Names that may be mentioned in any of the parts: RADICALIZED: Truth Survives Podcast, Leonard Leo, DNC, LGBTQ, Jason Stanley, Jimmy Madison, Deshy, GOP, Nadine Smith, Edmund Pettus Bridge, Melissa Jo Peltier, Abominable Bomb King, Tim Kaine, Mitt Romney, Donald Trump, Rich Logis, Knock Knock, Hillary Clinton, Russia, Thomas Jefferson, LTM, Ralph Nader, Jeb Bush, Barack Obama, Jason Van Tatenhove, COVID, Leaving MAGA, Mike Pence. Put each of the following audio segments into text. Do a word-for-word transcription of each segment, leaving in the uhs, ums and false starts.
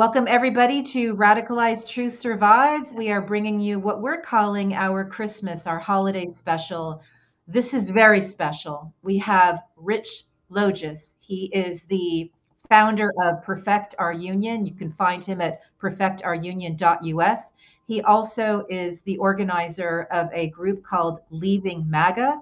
Welcome everybody to Radicalized Truth Survives. We are bringing you what we're calling our Christmas, our holiday special. This is very special. We have Rich Logis. He is the founder of Perfect Our Union. You can find him at perfect our union dot U S. He also is the organizer of a group called Leaving MAGA.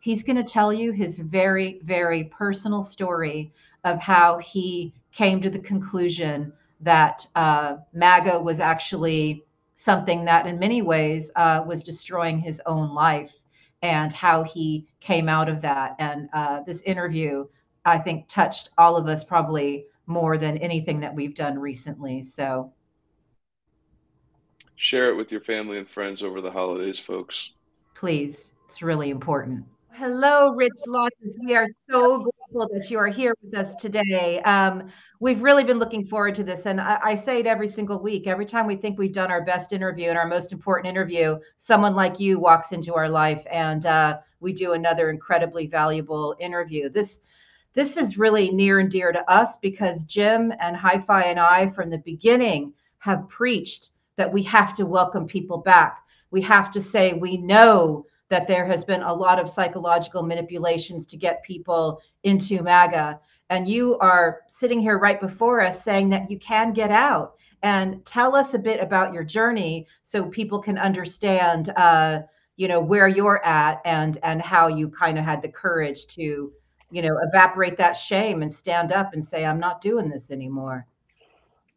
He's going to tell you his very, very personal story of how he came to the conclusion that uh, MAGA was actually something that in many ways uh, was destroying his own life, and how he came out of that. And uh, this interview, I think, touched all of us probably more than anything that we've done recently. So share it with your family and friends over the holidays, folks. Please. It's really important. Hello, Rich Logis. We are so grateful that you are here with us today. Um, we've really been looking forward to this. And I, I say it every single week. Every time we think we've done our best interview and our most important interview, someone like you walks into our life and uh, we do another incredibly valuable interview. This, this is really near and dear to us because Jim and Hi-Fi and I from the beginning have preached that we have to welcome people back. We have to say we know that there has been a lot of psychological manipulations to get people into MAGA. And you are sitting here right before us saying that you can get out. And tell us a bit about your journey so people can understand, uh, you know, where you're at and, and how you kind of had the courage to, you know, evaporate that shame and stand up and say, I'm not doing this anymore.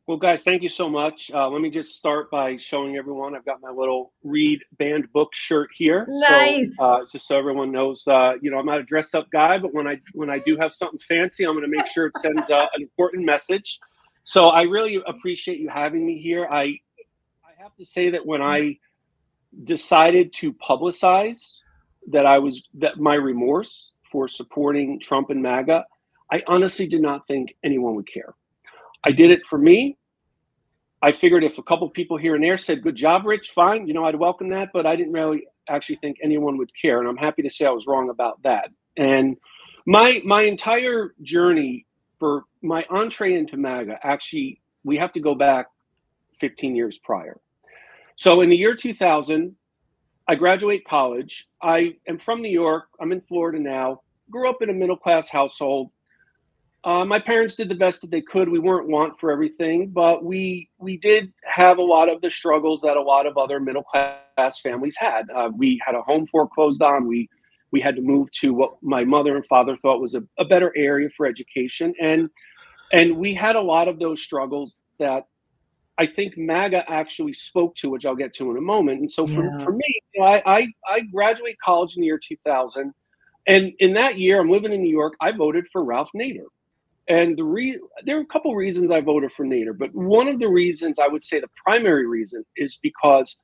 Well, guys, thank you so much. Uh, let me just start by showing everyone. I've got my little Reed Band Book shirt here. Nice. So, uh, just so everyone knows, uh, you know, I'm not a dress-up guy, but when I when I do have something fancy, I'm going to make sure it sends uh, an important message. So I really appreciate you having me here. I I have to say that when I decided to publicize that I was that my remorse for supporting Trump and MAGA, I honestly did not think anyone would care. I did it for me. I figured if a couple people here and there said, good job, Rich, fine, you know, I'd welcome that, but I didn't really actually think anyone would care. And I'm happy to say I was wrong about that. And my my entire journey for my entree into MAGA, actually, we have to go back fifteen years prior. So in the year two thousand, I graduate college. I am from New York. I'm in Florida now. Grew up in a middle-class household. Uh, my parents did the best that they could. We weren't want for everything, but we we did have a lot of the struggles that a lot of other middle class families had. Uh, we had a home foreclosed on. We we had to move to what my mother and father thought was a, a better area for education, and and we had a lot of those struggles that I think MAGA actually spoke to, which I'll get to in a moment. And so for yeah. for me, you know, I, I I graduated college in the year two thousand, and in that year, I'm living in New York. I voted for Ralph Nader. And the re there are a couple reasons I voted for Nader, but one of the reasons, I would say the primary reason, is because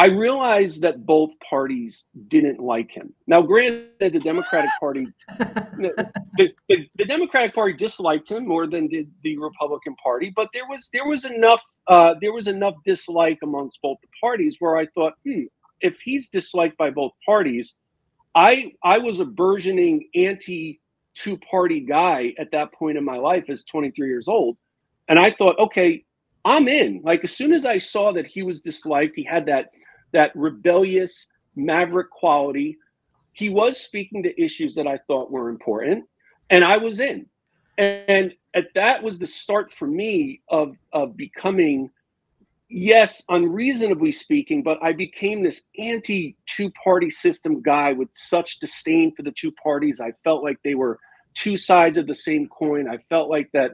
I realized that both parties didn't like him. Now, granted, the Democratic Party, the, the, the Democratic Party disliked him more than did the Republican Party, but there was there was enough uh, there was enough dislike amongst both the parties where I thought, hmm, if he's disliked by both parties, I I was a burgeoning anti. two-party guy at that point in my life as twenty-three years old. And I thought, okay, I'm in. Like, as soon as I saw that he was disliked, he had that, that rebellious maverick quality. He was speaking to issues that I thought were important, and I was in. And, and that was the start for me of, of becoming, yes, unreasonably speaking, but I became this anti-two-party system guy with such disdain for the two parties. I felt like they were two sides of the same coin. I felt like that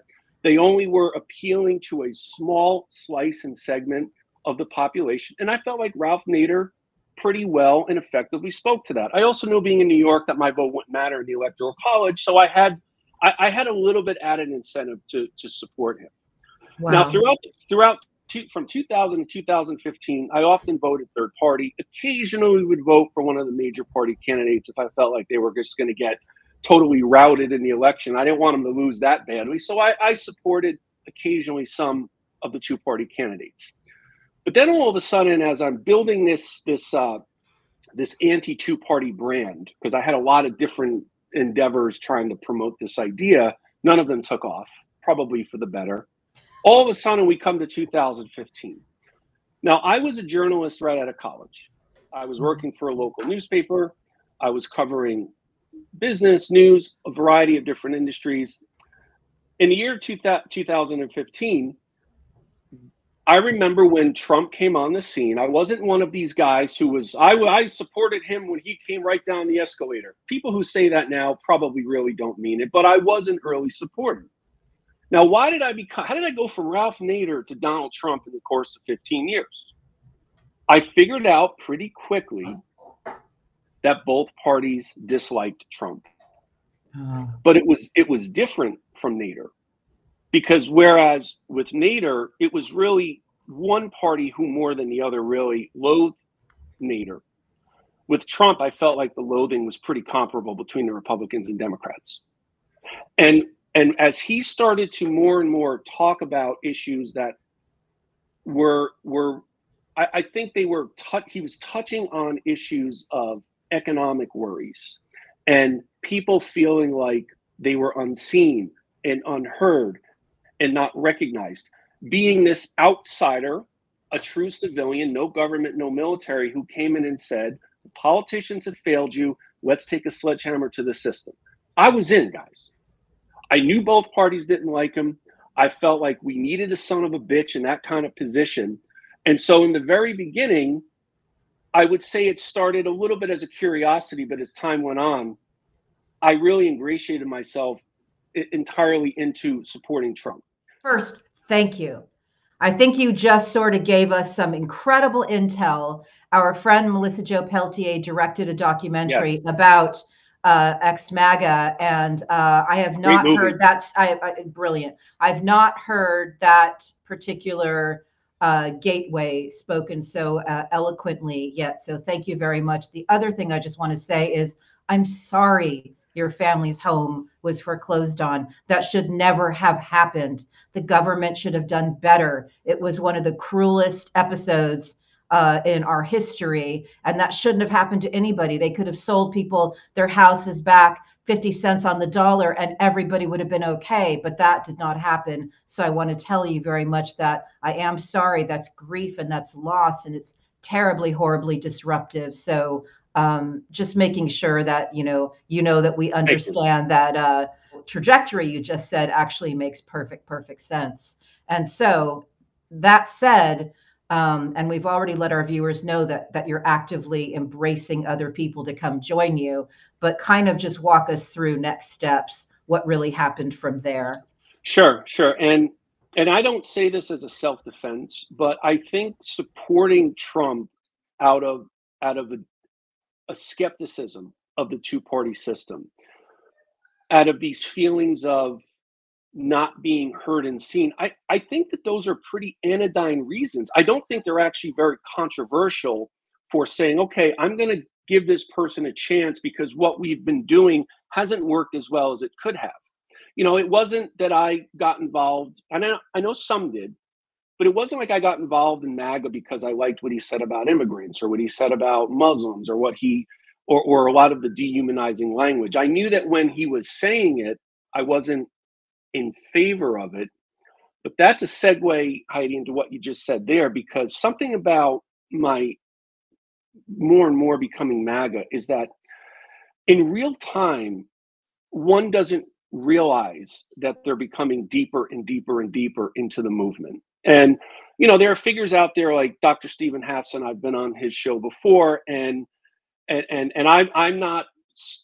they only were appealing to a small slice and segment of the population. And I felt like Ralph Nader pretty well and effectively spoke to that. I also knew, being in New York, that my vote wouldn't matter in the Electoral College. So I had I, I had a little bit added incentive to, to support him. Wow. Now, throughout throughout to, from two thousand to two thousand fifteen, I often voted third party. Occasionally, we would vote for one of the major party candidates if I felt like they were just going to get totally routed in the election. I didn't want them to lose that badly, so I, I supported occasionally some of the two-party candidates. But then all of a sudden, as I'm building this this uh, this anti-two-party brand, because I had a lot of different endeavors trying to promote this idea, none of them took off, probably for the better. All of a sudden, we come to two thousand fifteen. Now, I was a journalist right out of college. I was working for a local newspaper. I was covering business, news, a variety of different industries. In the year two thousand fifteen, I remember when Trump came on the scene. I wasn't one of these guys who was, I, I supported him when he came right down the escalator. People who say that now probably really don't mean it, but I was an early supporter. Now, why did I become, how did I go from Ralph Nader to Donald Trump in the course of fifteen years? I figured out pretty quickly that both parties disliked Trump. Oh. But it was, it was different from Nader. Because whereas with Nader, it was really one party who more than the other really loathed Nader. With Trump, I felt like the loathing was pretty comparable between the Republicans and Democrats. And, and as he started to more and more talk about issues that were, were I, I think they were, he was touching on issues of economic worries and people feeling like they were unseen and unheard and not recognized, being this outsider, a true civilian, no government, no military, who came in and said, the politicians have failed you, let's take a sledgehammer to the system. I was in, guys. I knew both parties didn't like him. I felt like we needed a son of a bitch in that kind of position. And so in the very beginning, I would say it started a little bit as a curiosity, but as time went on, I really ingratiated myself entirely into supporting Trump. First, thank you. I think you just sort of gave us some incredible intel. Our friend Melissa Jo Peltier directed a documentary yes. about uh, ex MAGA, and uh, I have not heard that. I, I, brilliant. I've not heard that particular uh, gateway spoken so uh, eloquently yet. So thank you very much. The other thing I just want to say is I'm sorry your family's home was foreclosed on. That should never have happened. The government should have done better. It was one of the cruelest episodes uh, in our history, and that shouldn't have happened to anybody. They could have sold people their houses back fifty cents on the dollar and everybody would have been okay, but that did not happen. So I want to tell you very much that I am sorry. That's grief and that's loss, and it's terribly, horribly disruptive. So Um, just making sure that, you know, you know that we understand that uh, trajectory you just said actually makes perfect, perfect sense. And so that said, um, and we've already let our viewers know that that you're actively embracing other people to come join you, but kind of just walk us through next steps, what really happened from there. Sure, sure. And, and I don't say this as a self-defense, but I think supporting Trump out of, out of a a skepticism of the two-party system, out of these feelings of not being heard and seen, I, I think that those are pretty anodyne reasons. I don't think they're actually very controversial for saying, okay, I'm going to give this person a chance because what we've been doing hasn't worked as well as it could have. You know, it wasn't that I got involved, and I, I know some did, but it wasn't like I got involved in MAGA because I liked what he said about immigrants or what he said about Muslims or what he, or, or a lot of the dehumanizing language. I knew that when he was saying it, I wasn't in favor of it. But that's a segue, Heidi, into what you just said there, because something about my more and more becoming MAGA is that in real time, one doesn't realize that they're becoming deeper and deeper and deeper into the movement. And, you know, there are figures out there like Doctor Stephen Hassan. I've been on his show before, and and and, and I'm, I'm not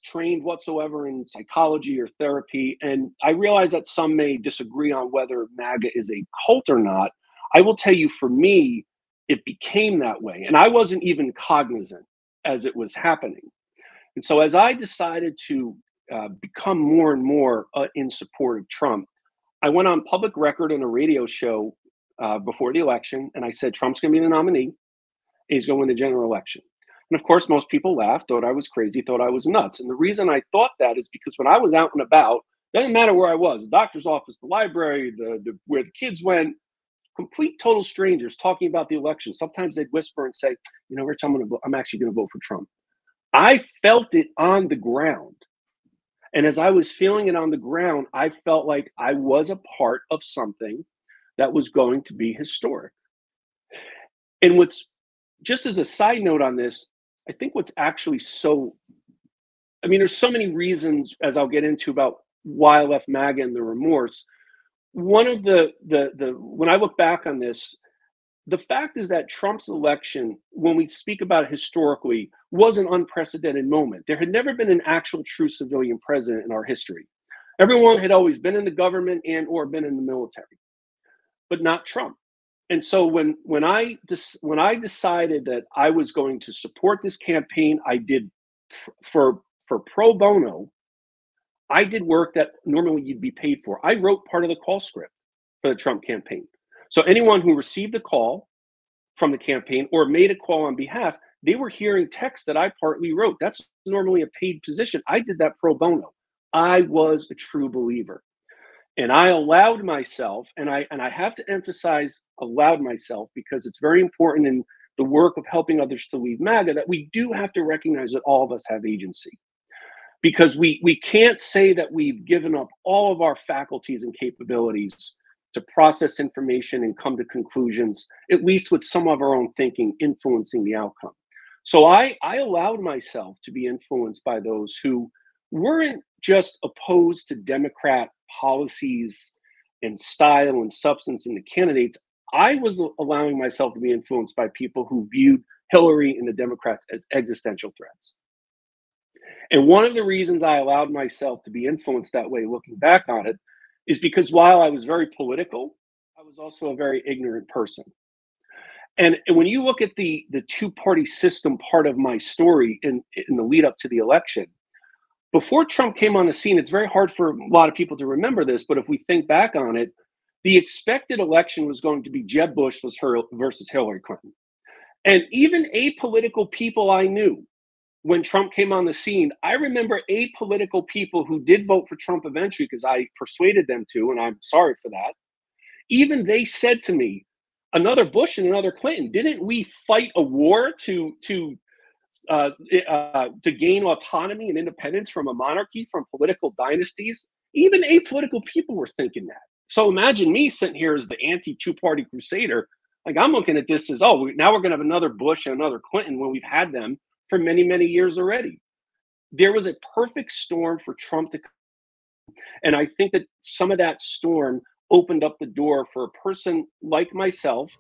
trained whatsoever in psychology or therapy. And I realize that some may disagree on whether MAGA is a cult or not. I will tell you, for me, it became that way. And I wasn't even cognizant as it was happening. And so as I decided to uh, become more and more uh, in support of Trump, I went on public record in a radio show Uh, before the election, and I said, Trump's going to be the nominee. He's going to win the general election. And of course, most people laughed, thought I was crazy, thought I was nuts. And the reason I thought that is because when I was out and about, doesn't matter where I was, the doctor's office, the library, the, the where the kids went, complete total strangers talking about the election. Sometimes they'd whisper and say, you know, Rich, I'm going to, I'm actually going to vote for Trump. I felt it on the ground. And as I was feeling it on the ground, I felt like I was a part of something that was going to be historic. And what's, just as a side note on this, I think what's actually so, I mean, there's so many reasons, as I'll get into, about why I left MAGA and the remorse. One of the, the, the, when I look back on this, the fact is that Trump's election, when we speak about it historically, was an unprecedented moment. There had never been an actual true civilian president in our history. Everyone had always been in the government and or been in the military, but not Trump. And so when when I when I decided that I was going to support this campaign, I did for for pro bono. I did work that normally you'd be paid for. I wrote part of the call script for the Trump campaign. So anyone who received a call from the campaign or made a call on behalf, they were hearing text that I partly wrote. That's normally a paid position. I did that pro bono. I was a true believer. And I allowed myself, and I and I have to emphasize allowed myself, because it's very important in the work of helping others to leave MAGA that we do have to recognize that all of us have agency. Because we, we can't say that we've given up all of our faculties and capabilities to process information and come to conclusions, at least with some of our own thinking influencing the outcome. So I, I allowed myself to be influenced by those who weren't just opposed to Democrat policies and style and substance in the candidates. I was allowing myself to be influenced by people who viewed Hillary and the Democrats as existential threats. And one of the reasons I allowed myself to be influenced that way, looking back on it, is because while I was very political, I was also a very ignorant person. And when you look at the, the two-party system part of my story in, in the lead up to the election, before Trump came on the scene, it's very hard for a lot of people to remember this, but if we think back on it, the expected election was going to be Jeb Bush versus Hillary Clinton. And even apolitical people I knew, when Trump came on the scene, I remember apolitical people who did vote for Trump eventually because I persuaded them to, and I'm sorry for that. Even they said to me, another Bush and another Clinton, didn't we fight a war to to uh, uh, to gain autonomy and independence from a monarchy, from political dynasties? Even apolitical people were thinking that. So imagine me sitting here as the anti-two-party crusader. Like, I'm looking at this as, oh, now we're going to have another Bush and another Clinton when we've had them for many, many years already. There was a perfect storm for Trump to come. And I think that some of that storm opened up the door for a person like myself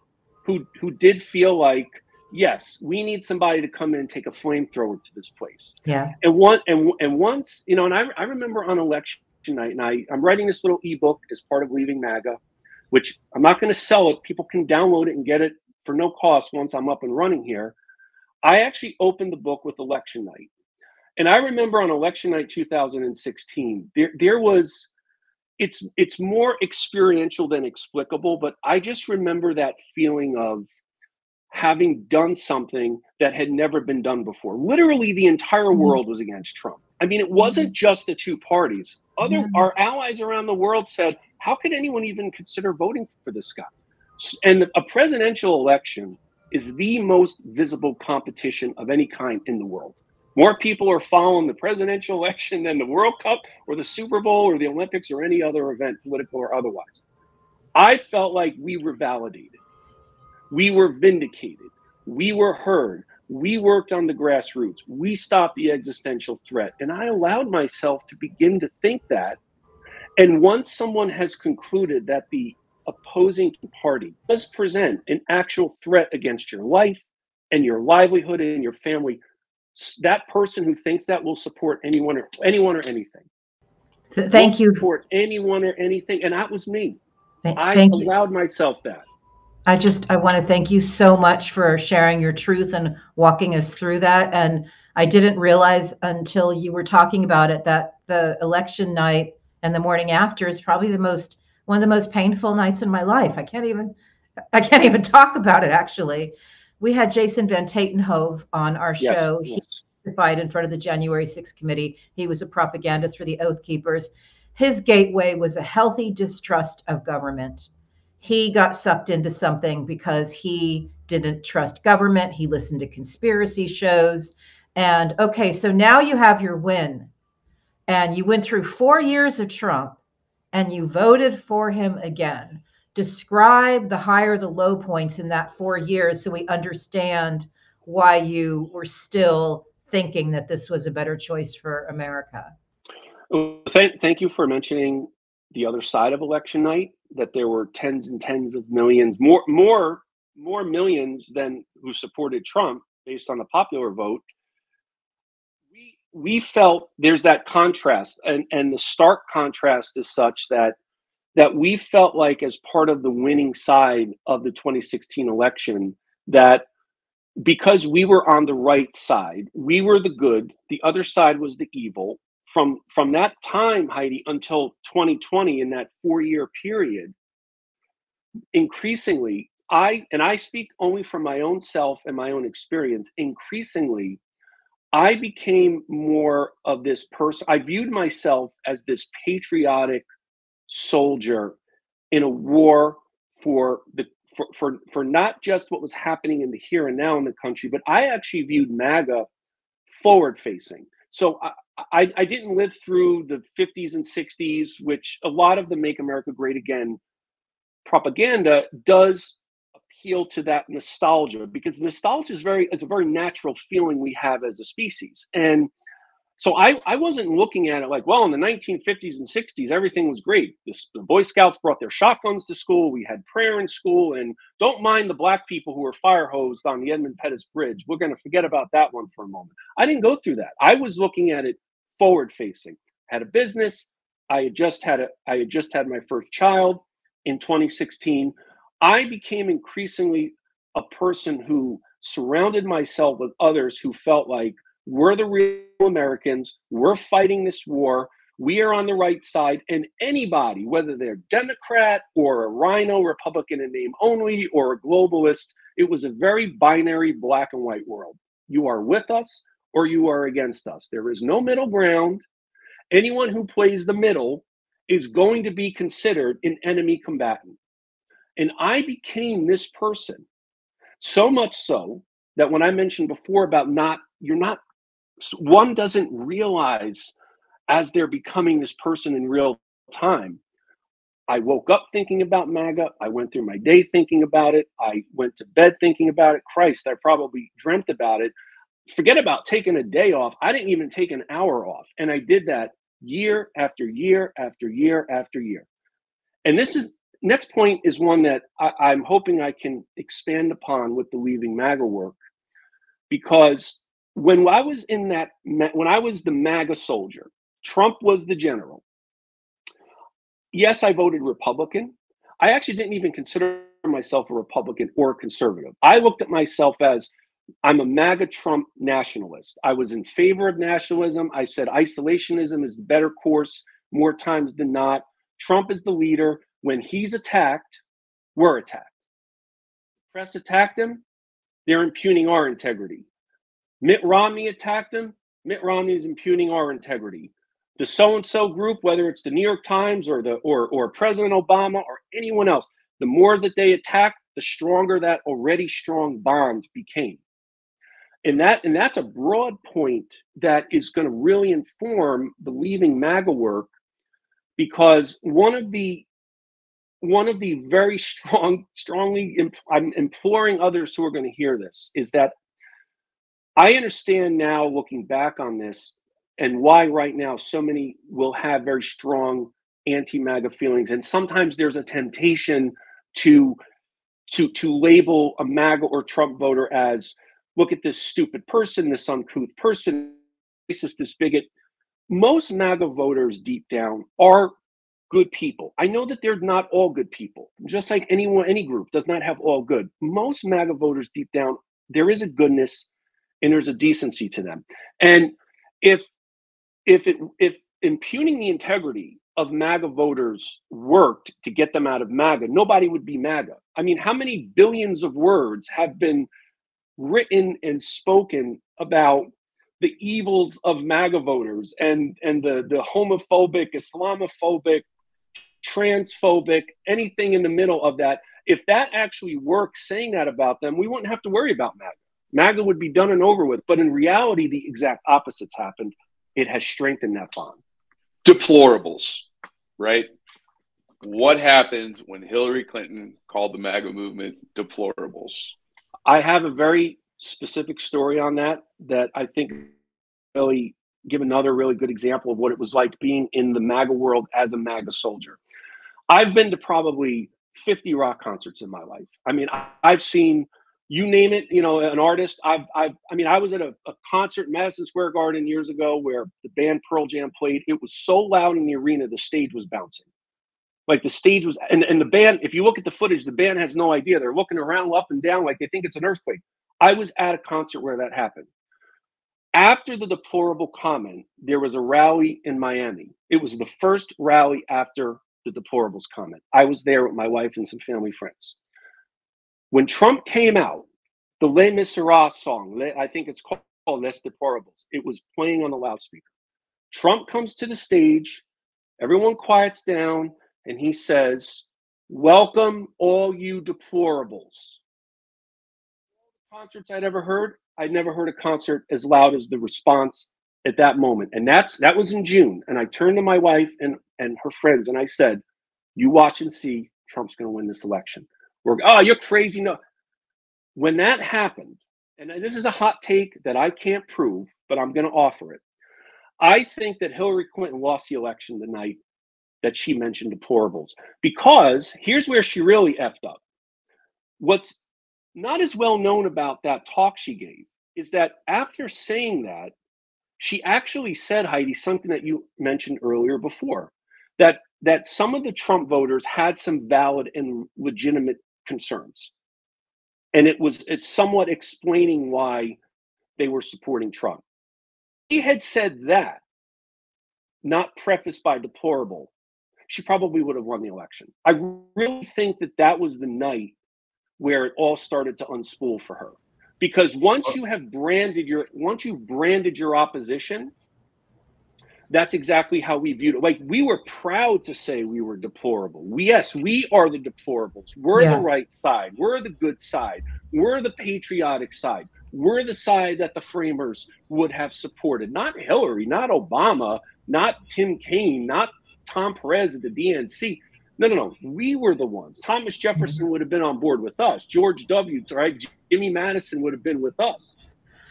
who, who did feel like, yes, we need somebody to come in and take a flamethrower to this place. Yeah. And one, and, and once, you know, and I, I remember on election night, and I, I'm writing this little ebook as part of Leaving MAGA, which I'm not going to sell it. People can download it and get it for no cost once I'm up and running here. I actually opened the book with election night. And I remember on election night two thousand sixteen, there, there was, it's, it's more experiential than explicable, but I just remember that feeling of having done something that had never been done before. Literally the entire world was against Trump. I mean, it wasn't just the two parties. Other, yeah. Our allies around the world said, how could anyone even consider voting for this guy? And a presidential election is the most visible competition of any kind in the world. More people are following the presidential election than the World Cup or the Super Bowl or the Olympics or any other event, political or otherwise. I felt like we were validated. We were vindicated. We were heard. We worked on the grassroots. We stopped the existential threat. And I allowed myself to begin to think that. And once someone has concluded that the opposing party does present an actual threat against your life and your livelihood and your family, that person who thinks that will support anyone or anyone or anything. Th thank will you support anyone or anything, and that was me. Th I thank allowed you. myself that. I just I want to thank you so much for sharing your truth and walking us through that. And I didn't realize until you were talking about it that the election night and the morning after is probably the most. One of the most painful nights in my life. I can't even, I can't even talk about it. Actually, we had Jason Van Tatenhove on our show. Yes, yes. He testified in front of the January sixth committee. He was a propagandist for the Oath Keepers. His gateway was a healthy distrust of government. He got sucked into something because he didn't trust government. He listened to conspiracy shows. And okay, so now you have your win, and you went through four years of Trump. And you voted for him again. describe the high or the low points in that four years so we understand why you were still thinking that this was a better choice for America. Thank, thank you for mentioning the other side of election night, that there were tens and tens of millions, more, more, more millions than who supported Trump based on the popular vote. We, we felt there's that contrast, and, and the stark contrast is such that that we felt like, as part of the winning side of the twenty sixteen election, that because we were on the right side, we were the good, the other side was the evil. From, from that time, Heidi, until twenty twenty, in that four-year period, increasingly, I, and I speak only from my own self and my own experience, increasingly, I became more of this person. I viewed myself as this patriotic soldier in a war for the for, for for not just what was happening in the here and now in the country, but I actually viewed MAGA forward facing. So I, I I didn't live through the fifties and sixties, which a lot of the Make America Great Again propaganda does appeal to that nostalgia, because nostalgia is very it's a very natural feeling we have as a species. And so I, I wasn't looking at it like, well, in the nineteen fifties and sixties, everything was great. The, the Boy Scouts brought their shotguns to school. We had prayer in school. And don't mind the black people who were fire hosed on the Edmund Pettus Bridge. We're going to forget about that one for a moment. I didn't go through that. I was looking at it forward facing. Had a business. I had just had a, I had just had my first child in twenty sixteen. I became increasingly a person who surrounded myself with others who felt like, we're the real Americans. We're fighting this war. We are on the right side. And anybody, whether they're Democrat or a rhino, Republican in name only, or a globalist, it was a very binary black and white world. You are with us or you are against us. There is no middle ground. Anyone who plays the middle is going to be considered an enemy combatant. And I became this person, so much so that when I mentioned before about not, you're not, one doesn't realize as they're becoming this person in real time. I woke up thinking about MAGA. I went through my day thinking about it. I went to bed thinking about it. Christ, I probably dreamt about it. Forget about taking a day off. I didn't even take an hour off. And I did that year after year after year after year. And this is, next point is one that I, I'm hoping I can expand upon with the Leaving MAGA work, because when I was in that, when I was the MAGA soldier, Trump was the general. Yes, I voted Republican. I actually didn't even consider myself a Republican or a conservative. I looked at myself as, I'm a MAGA Trump nationalist. I was in favor of nationalism. I said isolationism is the better course more times than not. Trump is the leader. When he's attacked, we're attacked. The press attacked him. They're impugning our integrity. Mitt Romney attacked him. Mitt Romney is impugning our integrity. The so-and-so group, whether it's the New York Times or the or or President Obama or anyone else, the more that they attack, the stronger that already strong bond became. And that and that's a broad point that is going to really inform the Leaving MAGA work, because one of the One of the very strong, strongly, imp- I'm imploring others who are going to hear this, is that I understand now, looking back on this, and why right now so many will have very strong anti-MAGA feelings. And sometimes there's a temptation to, to, to label a MAGA or Trump voter as, look at this stupid person, this uncouth person, racist, this bigot. Most MAGA voters deep down are good people. I know that they're not all good people. Just like anyone, any group does not have all good. Most MAGA voters deep down, there is a goodness and there's a decency to them. And if if it if impugning the integrity of MAGA voters worked to get them out of MAGA, nobody would be MAGA. I mean, how many billions of words have been written and spoken about the evils of MAGA voters and and the the homophobic, Islamophobic, transphobic, anything in the middle of that? If that actually worked, saying that about them, we wouldn't have to worry about MAGA. MAGA would be done and over with. But in reality, the exact opposite's happened. It has strengthened that bond. Deplorables, right? What happened when Hillary Clinton called the MAGA movement deplorables? I have a very specific story on that that I think really give another really good example of what it was like being in the MAGA world as a MAGA soldier. I've been to probably fifty rock concerts in my life. I mean, I've seen, you name it, you know, an artist. I've, I've, I mean, I was at a, a concert in Madison Square Garden years ago where the band Pearl Jam played. It was so loud in the arena, the stage was bouncing. Like the stage was, and, and the band, if you look at the footage, the band has no idea. They're looking around up and down like they think it's an earthquake. I was at a concert where that happened. After the deplorable comment, there was a rally in Miami. It was the first rally after the deplorables comment. I was there with my wife and some family friends. When Trump came out, the Les Miserables song, I think it's called Les Deplorables, it was playing on the loudspeaker. Trump comes to the stage, everyone quiets down, and he says, "Welcome all you deplorables." Concerts I'd ever heard, I'd never heard a concert as loud as the response at that moment. And that's that was in June. And I turned to my wife and, and her friends and I said, "You watch and see, Trump's going to win this election." We're, "Oh, you're crazy." No. When that happened, and this is a hot take that I can't prove, but I'm going to offer it. I think that Hillary Clinton lost the election the night that she mentioned deplorables, because here's where she really effed up. What's not as well known about that talk she gave is that after saying that, she actually said, Heidi, something that you mentioned earlier before, that that some of the Trump voters had some valid and legitimate concerns. And it was it's somewhat explaining why they were supporting Trump. She had said that, not prefaced by deplorable, she probably would have won the election. I really think that that was the night where it all started to unspool for her, because once you have branded your once you've branded your opposition, that's exactly how we viewed it. Like, we were proud to say we were deplorable. We, yes, we are the deplorables. We're yeah. the right side. We're the good side. We're the patriotic side. We're the side that the framers would have supported. Not Hillary, not Obama, not Tim Kaine, not Tom Perez at the D N C. No, no, no. We were the ones. Thomas Jefferson would have been on board with us. George W., right? Jimmy Madison would have been with us.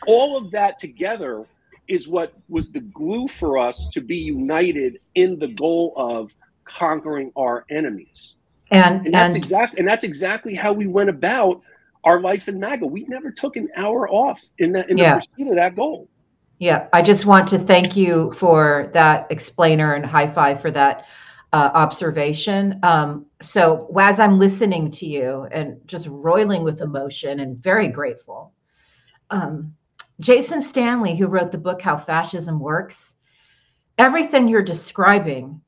All of that together is what was the glue for us to be united in the goal of conquering our enemies. And, and that's and, exact. And that's exactly how we went about our life in MAGA. We never took an hour off in that in yeah. the pursuit of that goal. Yeah, I just want to thank you for that explainer and high five for that. Uh, observation. Um, so as I'm listening to you and just roiling with emotion and very grateful, um, Jason Stanley, who wrote the book, How Fascism Works, everything you're describing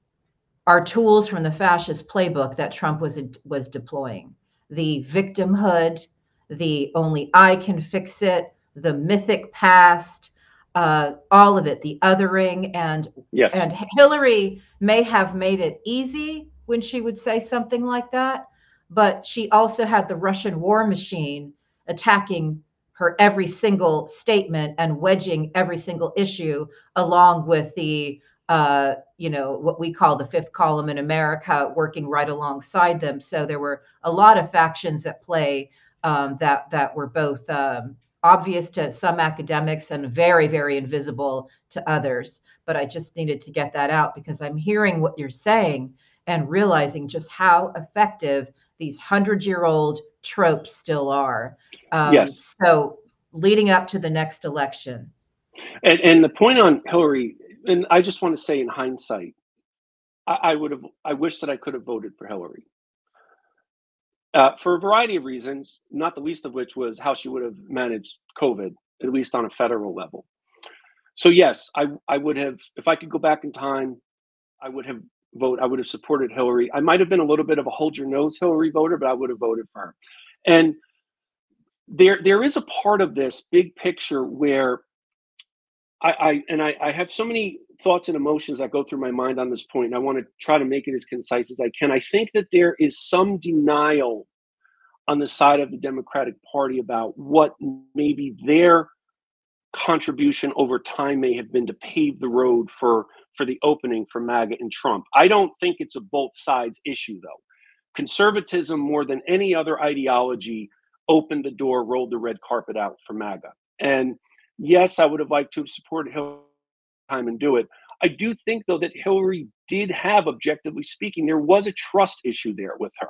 are tools from the fascist playbook that Trump was, was deploying. The victimhood, the only I can fix it, the mythic past, Uh, all of it, the othering, and yes. and Hillary may have made it easy when she would say something like that, but she also had the Russian war machine attacking her every single statement and wedging every single issue, along with the uh, you know, what we call the fifth column in America working right alongside them. So there were a lot of factions at play um, that that were both. Um, obvious to some academics and very, very invisible to others. But I just needed to get that out, because I'm hearing what you're saying and realizing just how effective these hundred-year-old tropes still are. Um, yes. So leading up to the next election. And, and the point on Hillary, and I just want to say in hindsight, I, I would have, I wish that I could have voted for Hillary. Uh, for a variety of reasons, not the least of which was how she would have managed COVID, at least on a federal level. So yes, I, I would have, if I could go back in time, I would have voted, I would have supported Hillary. I might have been a little bit of a hold your nose Hillary voter, but I would have voted for her. And there, there is a part of this big picture where I, I and I, I have so many thoughts and emotions that go through my mind on this point, and I want to try to make it as concise as I can. I think that there is some denial on the side of the Democratic Party about what maybe their contribution over time may have been to pave the road for for the opening for MAGA and Trump. I don't think it's a both sides issue, though. Conservatism, more than any other ideology, opened the door, rolled the red carpet out for MAGA. And yes, I would have liked to have supported Hillary time and do it. I do think, though, that Hillary did have, objectively speaking, there was a trust issue there with her.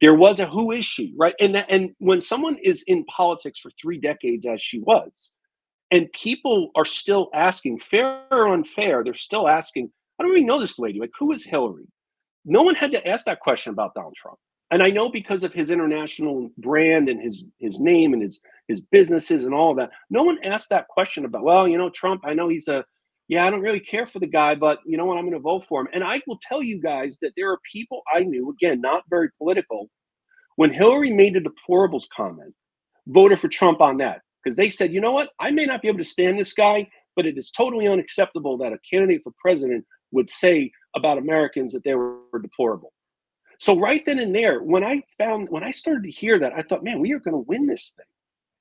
There was a who is she, right? And, and when someone is in politics for three decades, as she was, and people are still asking, fair or unfair, they're still asking, I don't even know this lady. Like, who is Hillary? No one had to ask that question about Donald Trump. And I know because of his international brand and his his name and his his businesses and all that, no one asked that question about, well, you know, Trump, I know he's a, yeah, I don't really care for the guy, but you know what, I'm going to vote for him. And I will tell you guys that there are people I knew, again, not very political, when Hillary made the deplorables comment, voted for Trump on that. Because they said, you know what, I may not be able to stand this guy, but it is totally unacceptable that a candidate for president would say about Americans that they were deplorable. So right then and there, when I found, when I started to hear that, I thought, man, we are going to win this thing.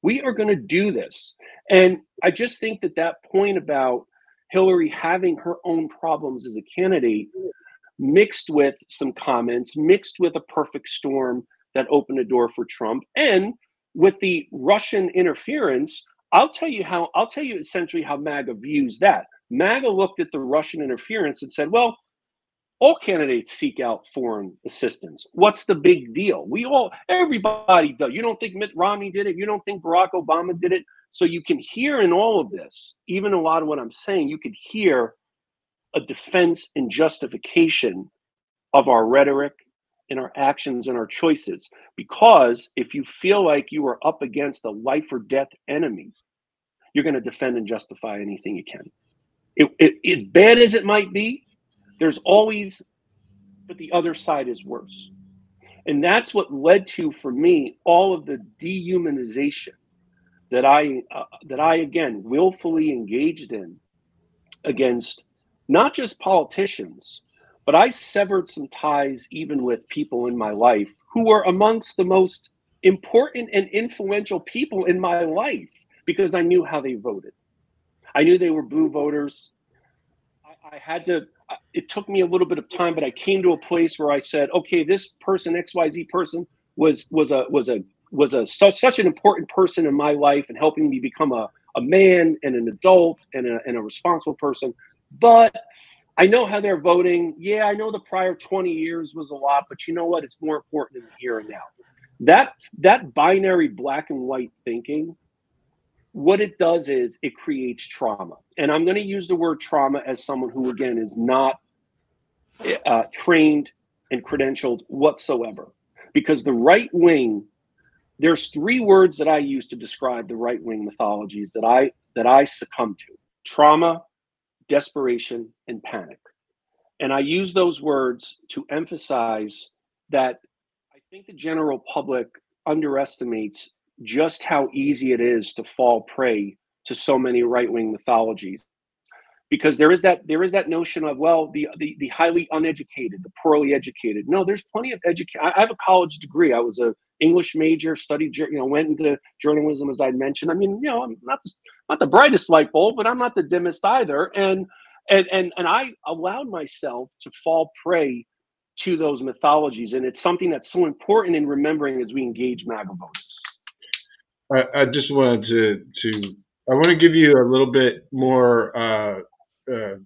We are going to do this. And I just think that that point about Hillary having her own problems as a candidate, mixed with some comments, mixed with a perfect storm that opened the door for Trump, and with the Russian interference, I'll tell you how, I'll tell you essentially how MAGA views that. MAGA looked at the Russian interference and said, well, all candidates seek out foreign assistance. What's the big deal? We all, everybody does. You don't think Mitt Romney did it? You don't think Barack Obama did it? So you can hear in all of this, even a lot of what I'm saying, you could hear a defense and justification of our rhetoric, in our actions and our choices. Because if you feel like you are up against a life or death enemy, you're going to defend and justify anything you can. It, it, as bad as it might be, there's always, but the other side is worse. And that's what led to, for me, all of the dehumanization that I, uh, that I again, willfully engaged in against not just politicians, but I severed some ties even with people in my life who were amongst the most important and influential people in my life, because I knew how they voted. I knew they were blue voters. I, I had to, it took me a little bit of time, but I came to a place where I said, okay, this person, X Y Z person, was was a was a was a such such an important person in my life and helping me become a, a man and an adult and a, and a responsible person. But I know how they're voting. Yeah, I know the prior twenty years was a lot, but you know what? It's more important in the here and now. That that binary black and white thinking, what it does is it creates trauma. And I'm going to use the word trauma as someone who, again, is not uh, trained and credentialed whatsoever. Because the right wing, there's three words that I use to describe the right wing mythologies that I that I succumb to: trauma, desperation, and panic. And I use those words to emphasize that I think the general public underestimates just how easy it is to fall prey to so many right-wing mythologies. Because there is that there is that notion of, well, the the, the highly uneducated, the poorly educated. No, there's plenty of education. I have a college degree. I was an English major, studied, you know, went into journalism, as I mentioned. I mean, you know, I'm not the, not the brightest light bulb, but I'm not the dimmest either. And and and and I allowed myself to fall prey to those mythologies, and it's something that's so important in remembering as we engage MAGA voters. I, I just wanted to to I want to give you a little bit more. Uh, Uh,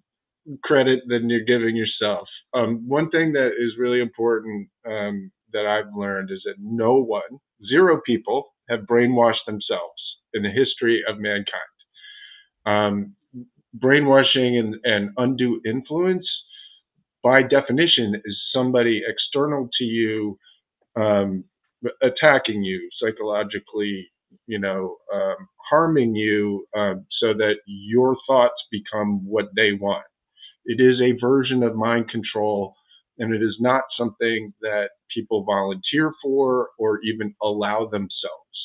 credit than you're giving yourself. Um, one thing that is really important um, that I've learned is that no one, zero people have brainwashed themselves in the history of mankind. Um, brainwashing and, and undue influence, by definition, is somebody external to you um, attacking you psychologically, you know, um, harming you um, so that your thoughts become what they want. It is a version of mind control, and it is not something that people volunteer for or even allow themselves.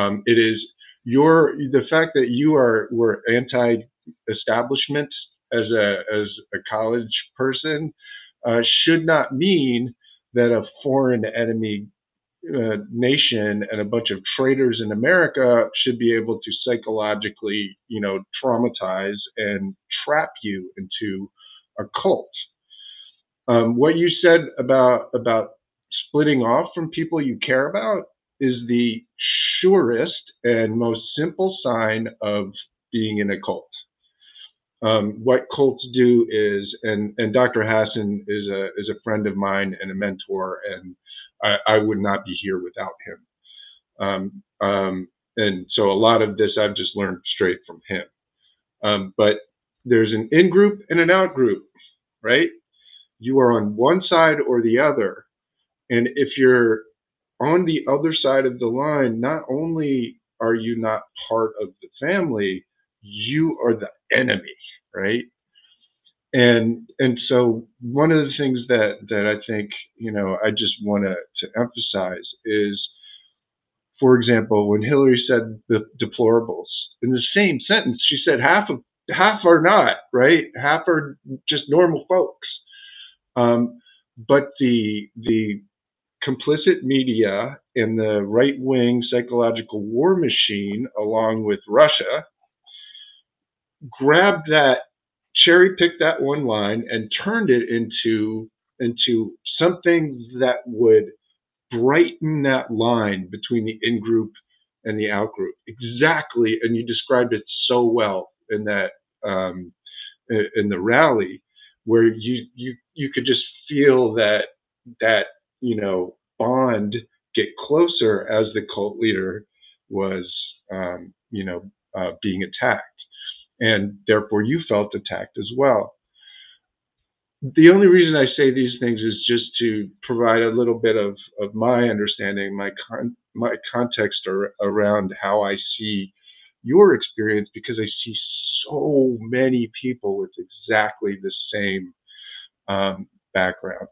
Um, it is your, the fact that you are, were anti-establishment as a, as a college person uh, should not mean that a foreign enemy Uh, nation and a bunch of traitors in America should be able to psychologically, you know, traumatize and trap you into a cult. Um, what you said about about splitting off from people you care about is the surest and most simple sign of being in a cult. Um, what cults do is, and and Doctor Hassan is a is a friend of mine and a mentor, and I, I would not be here without him. Um, um, and so a lot of this I've just learned straight from him. Um, but there's an in-group and an out-group, right? You are on one side or the other. And if you're on the other side of the line, not only are you not part of the family, you are the enemy, right? And and so one of the things that, that I think, you know, I just want to to emphasize is, for example, when Hillary said the deplorables, in the same sentence, she said half of half are not, right? Half are just normal folks. Um, but the the complicit media and the right-wing psychological war machine, along with Russia, grabbed that, cherry-picked that one line and turned it into into something that would brighten that line between the in-group and the out-group. Exactly, and you described it so well in that um, in the rally, where you you you could just feel that that you know bond get closer as the cult leader was um, you know uh, being attacked, and therefore you felt attacked as well. The only reason I say these things is just to provide a little bit of, of my understanding, my con my context ar around how I see your experience, because I see so many people with exactly the same um, background.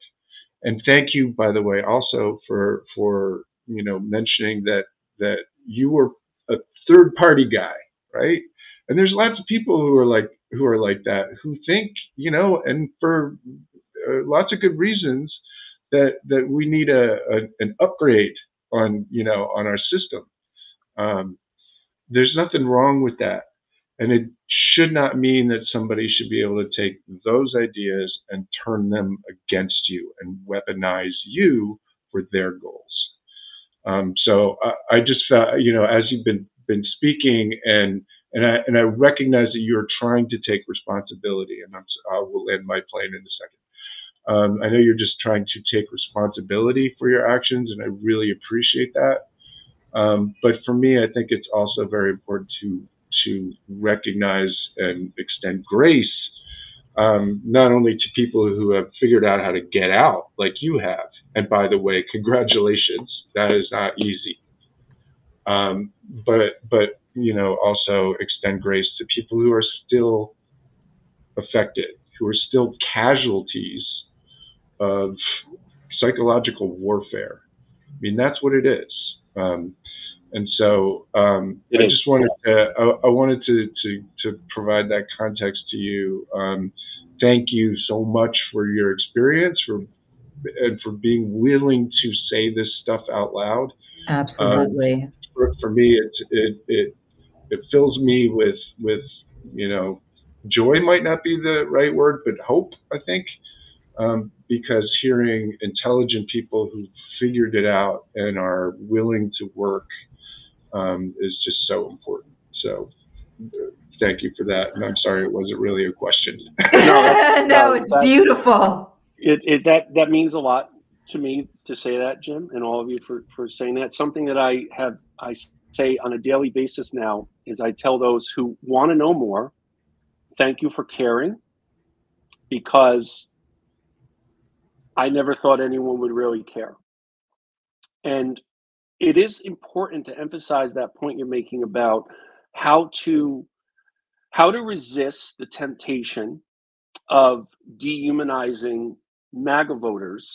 And thank you, by the way, also for for you know mentioning that that you were a third party guy, right? And there's lots of people who are like. who are like that, who think, you know, and for uh, lots of good reasons that, that we need a, a, an upgrade on, you know, on our system. Um, there's nothing wrong with that. And it should not mean that somebody should be able to take those ideas and turn them against you and weaponize you for their goals. Um, so I, I just felt, you know, as you've been, been speaking and, And I, and I recognize that you're trying to take responsibility, and I'm, I will end my plane in a second. Um, I know you're just trying to take responsibility for your actions, and I really appreciate that. Um, but for me, I think it's also very important to to recognize and extend grace, um, not only to people who have figured out how to get out like you have. And by the way, congratulations, that is not easy. Um, but but. you know, also extend grace to people who are still affected, who are still casualties of psychological warfare. I mean, that's what it is. Um, and so um, I just wanted to, I, I wanted to, to, to provide that context to you. Um, thank you so much for your experience, for and for being willing to say this stuff out loud. Absolutely. Um, For me, it, it it it fills me with with you know joy might not be the right word, but hope, I think, um, because hearing intelligent people who figured it out and are willing to work um, is just so important. So uh, thank you for that, and I'm sorry it wasn't really a question. no, no, it's that, beautiful. It, it that that means a lot to me to say that, Jim, and all of you for for saying that. Something that I have. I say on a daily basis now is I tell those who want to know more, thank you for caring, because I never thought anyone would really care. And it is important to emphasize that point you're making about how to, how to resist the temptation of dehumanizing MAGA voters.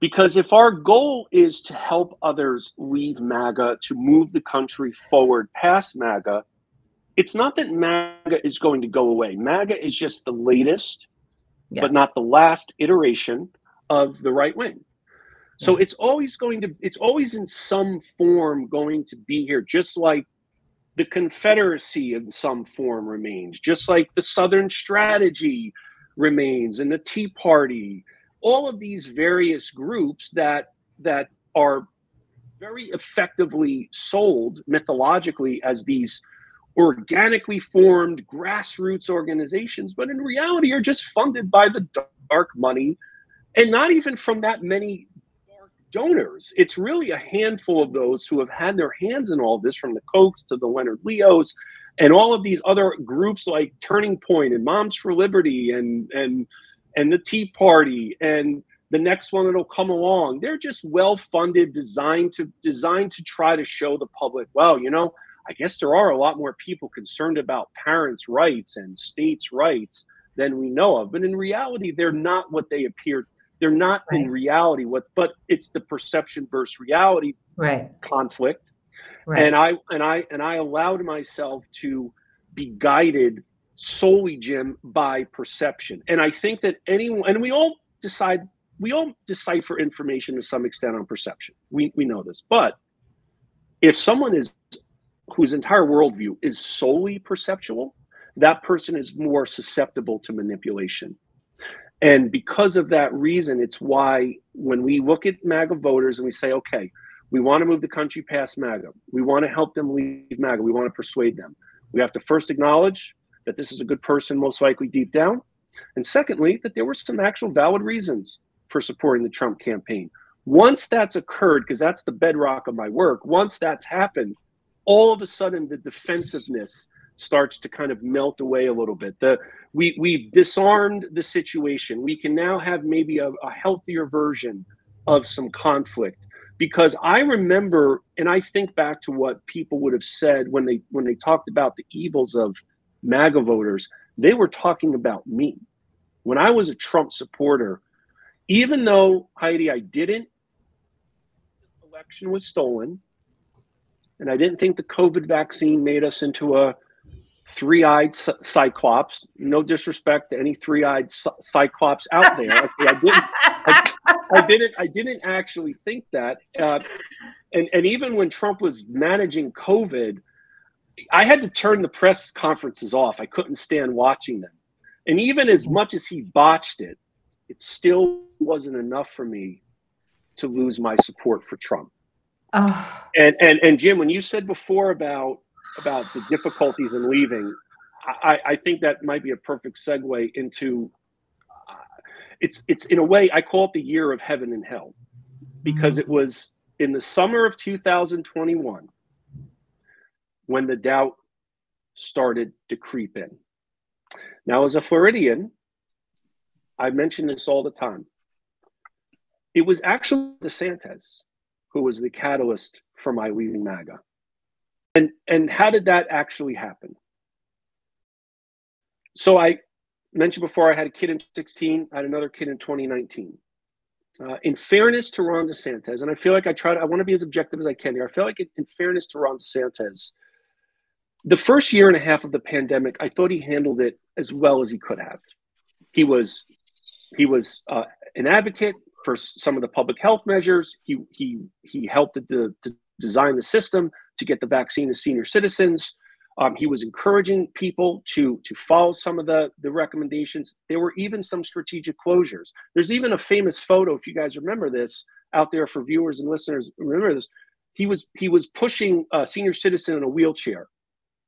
Because if our goal is to help others leave MAGA, to move the country forward past MAGA, it's not that MAGA is going to go away. MAGA is just the latest, yeah. but not the last iteration of the right wing. Yeah. So it's always going to, it's always in some form going to be here, just like the Confederacy in some form remains, just like the Southern Strategy remains and the Tea Party, all of these various groups that that are very effectively sold mythologically as these organically formed grassroots organizations, but in reality are just funded by the dark money, and not even from that many dark donors. It's really a handful of those who have had their hands in all this, from the Kochs to the Leonard Leos and all of these other groups like Turning Point and Moms for Liberty and and and the Tea Party and the next one that'll come along. They're just well-funded, designed to designed to try to show the public, well, you know, I guess there are a lot more people concerned about parents' rights and states' rights than we know of. But in reality, they're not what they appear. They're not right. in reality what, but it's the perception versus reality right. conflict. Right. And I and I and I allowed myself to be guided solely, Jim, by perception. And I think that anyone, and we all decide, we all decipher information to some extent on perception. We we know this, but if someone is whose entire worldview is solely perceptual, that person is more susceptible to manipulation. And because of that reason, it's why when we look at MAGA voters and we say, okay, we want to move the country past MAGA, we want to help them leave MAGA, we want to persuade them, we have to first acknowledge that this is a good person, most likely deep down. And secondly, that there were some actual valid reasons for supporting the Trump campaign. Once that's occurred, because that's the bedrock of my work, once that's happened, all of a sudden the defensiveness starts to kind of melt away a little bit. The, we, we've disarmed the situation. We can now have maybe a, a healthier version of some conflict. Because I remember, and I think back to what people would have said when they when they talked about the evils of MAGA voters, they were talking about me. When I was a Trump supporter, even though, Heidi, I didn't, the election was stolen, and I didn't think the COVID vaccine made us into a three-eyed cyclops. No disrespect to any three-eyed cyclops out there. I, I, didn't, I, I didn't. I didn't actually think that. Uh, and and even when Trump was managing COVID, I had to turn the press conferences off. I couldn't stand watching them. And even as much as he botched it, it still wasn't enough for me to lose my support for Trump. Oh. And, and and Jim, when you said before about about the difficulties in leaving, I, I think that might be a perfect segue into uh, it's it's in a way I call it the year of heaven and hell, because it was in the summer of two thousand twenty-one when the doubt started to creep in. Now, as a Floridian, I mention this all the time. It was actually DeSantis who was the catalyst for my leaving MAGA. And and how did that actually happen? So I mentioned before, I had a kid in sixteen, I had another kid in twenty nineteen. Uh, in fairness to Ron DeSantis, and I feel like I try to, I want to be as objective as I can here. I feel like in, in fairness to Ron DeSantis, the first year and a half of the pandemic, I thought he handled it as well as he could have. He was, he was uh, an advocate for some of the public health measures. He he he helped to, to design the system to get the vaccine to senior citizens. Um, he was encouraging people to to follow some of the, the recommendations. There were even some strategic closures. There's even a famous photo, if you guys remember this, out there for viewers and listeners, remember this. He was, he was pushing a senior citizen in a wheelchair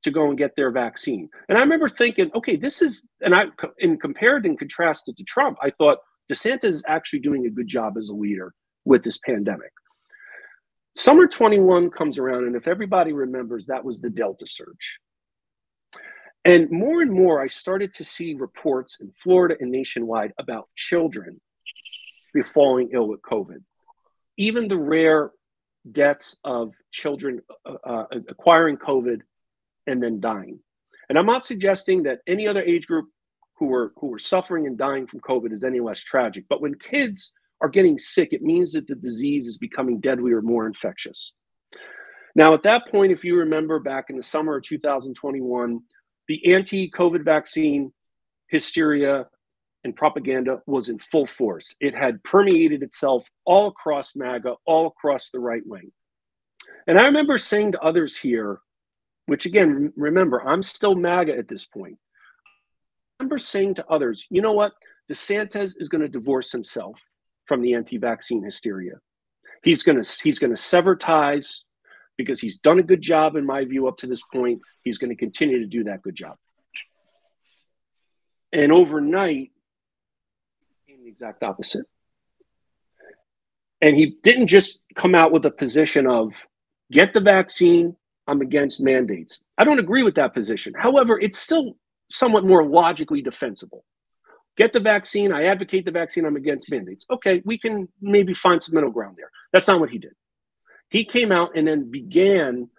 to go and get their vaccine. And I remember thinking, okay, this is, and I in compared and contrasted to Trump, I thought, DeSantis is actually doing a good job as a leader with this pandemic. Summer twenty-one comes around, and if everybody remembers, that was the Delta surge. And more and more, I started to see reports in Florida and nationwide about children falling ill with COVID. Even the rare deaths of children uh, acquiring COVID and then dying. And I'm not suggesting that any other age group who were who were suffering and dying from COVID is any less tragic. But when kids are getting sick, it means that the disease is becoming deadlier or more infectious. Now, at that point, if you remember back in the summer of two thousand twenty-one, the anti-COVID vaccine hysteria and propaganda was in full force. It had permeated itself all across MAGA, all across the right wing. And I remember saying to others here, which again, remember, I'm still MAGA at this point. remember saying to others, you know what? DeSantis is going to divorce himself from the anti-vaccine hysteria. He's going to he's going to sever ties because he's done a good job, in my view, up to this point. He's going to continue to do that good job. And overnight, he became the exact opposite. And he didn't just come out with a position of get the vaccine, I'm against mandates. I don't agree with that position. However, it's still somewhat more logically defensible. Get the vaccine, I advocate the vaccine, I'm against mandates. Okay, we can maybe find some middle ground there. That's not what he did. He came out and then began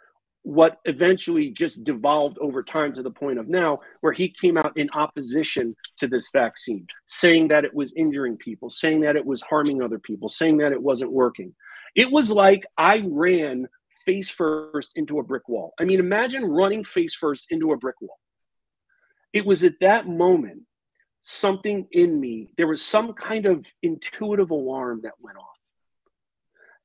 what eventually just devolved over time to the point of now, where he came out in opposition to this vaccine, saying that it was injuring people, saying that it was harming other people, saying that it wasn't working. It was like I ran face first into a brick wall. I mean, imagine running face first into a brick wall. It was at that moment, something in me, there was some kind of intuitive alarm that went off.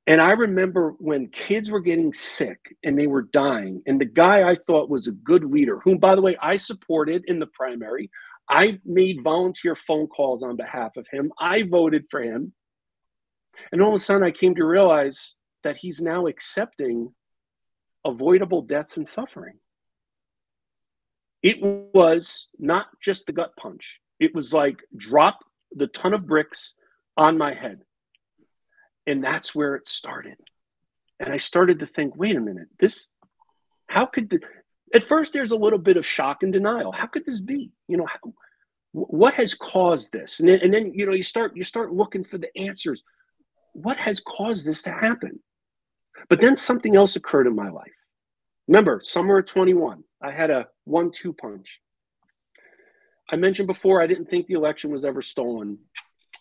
And I remember when kids were getting sick and they were dying, and the guy I thought was a good leader, whom, by the way, I supported in the primary. I made volunteer phone calls on behalf of him. I voted for him. And all of a sudden I came to realize that he's now accepting avoidable deaths and suffering. It was not just the gut punch. It was like, drop the ton of bricks on my head. And that's where it started. And I started to think, wait a minute, this, how could, the, at first there's a little bit of shock and denial. How could this be? You know, how, what has caused this? And then, and then, you know, you start, you start looking for the answers. What has caused this to happen? But then something else occurred in my life. Remember, summer of twenty-one, I had a one two punch. I mentioned before, I didn't think the election was ever stolen.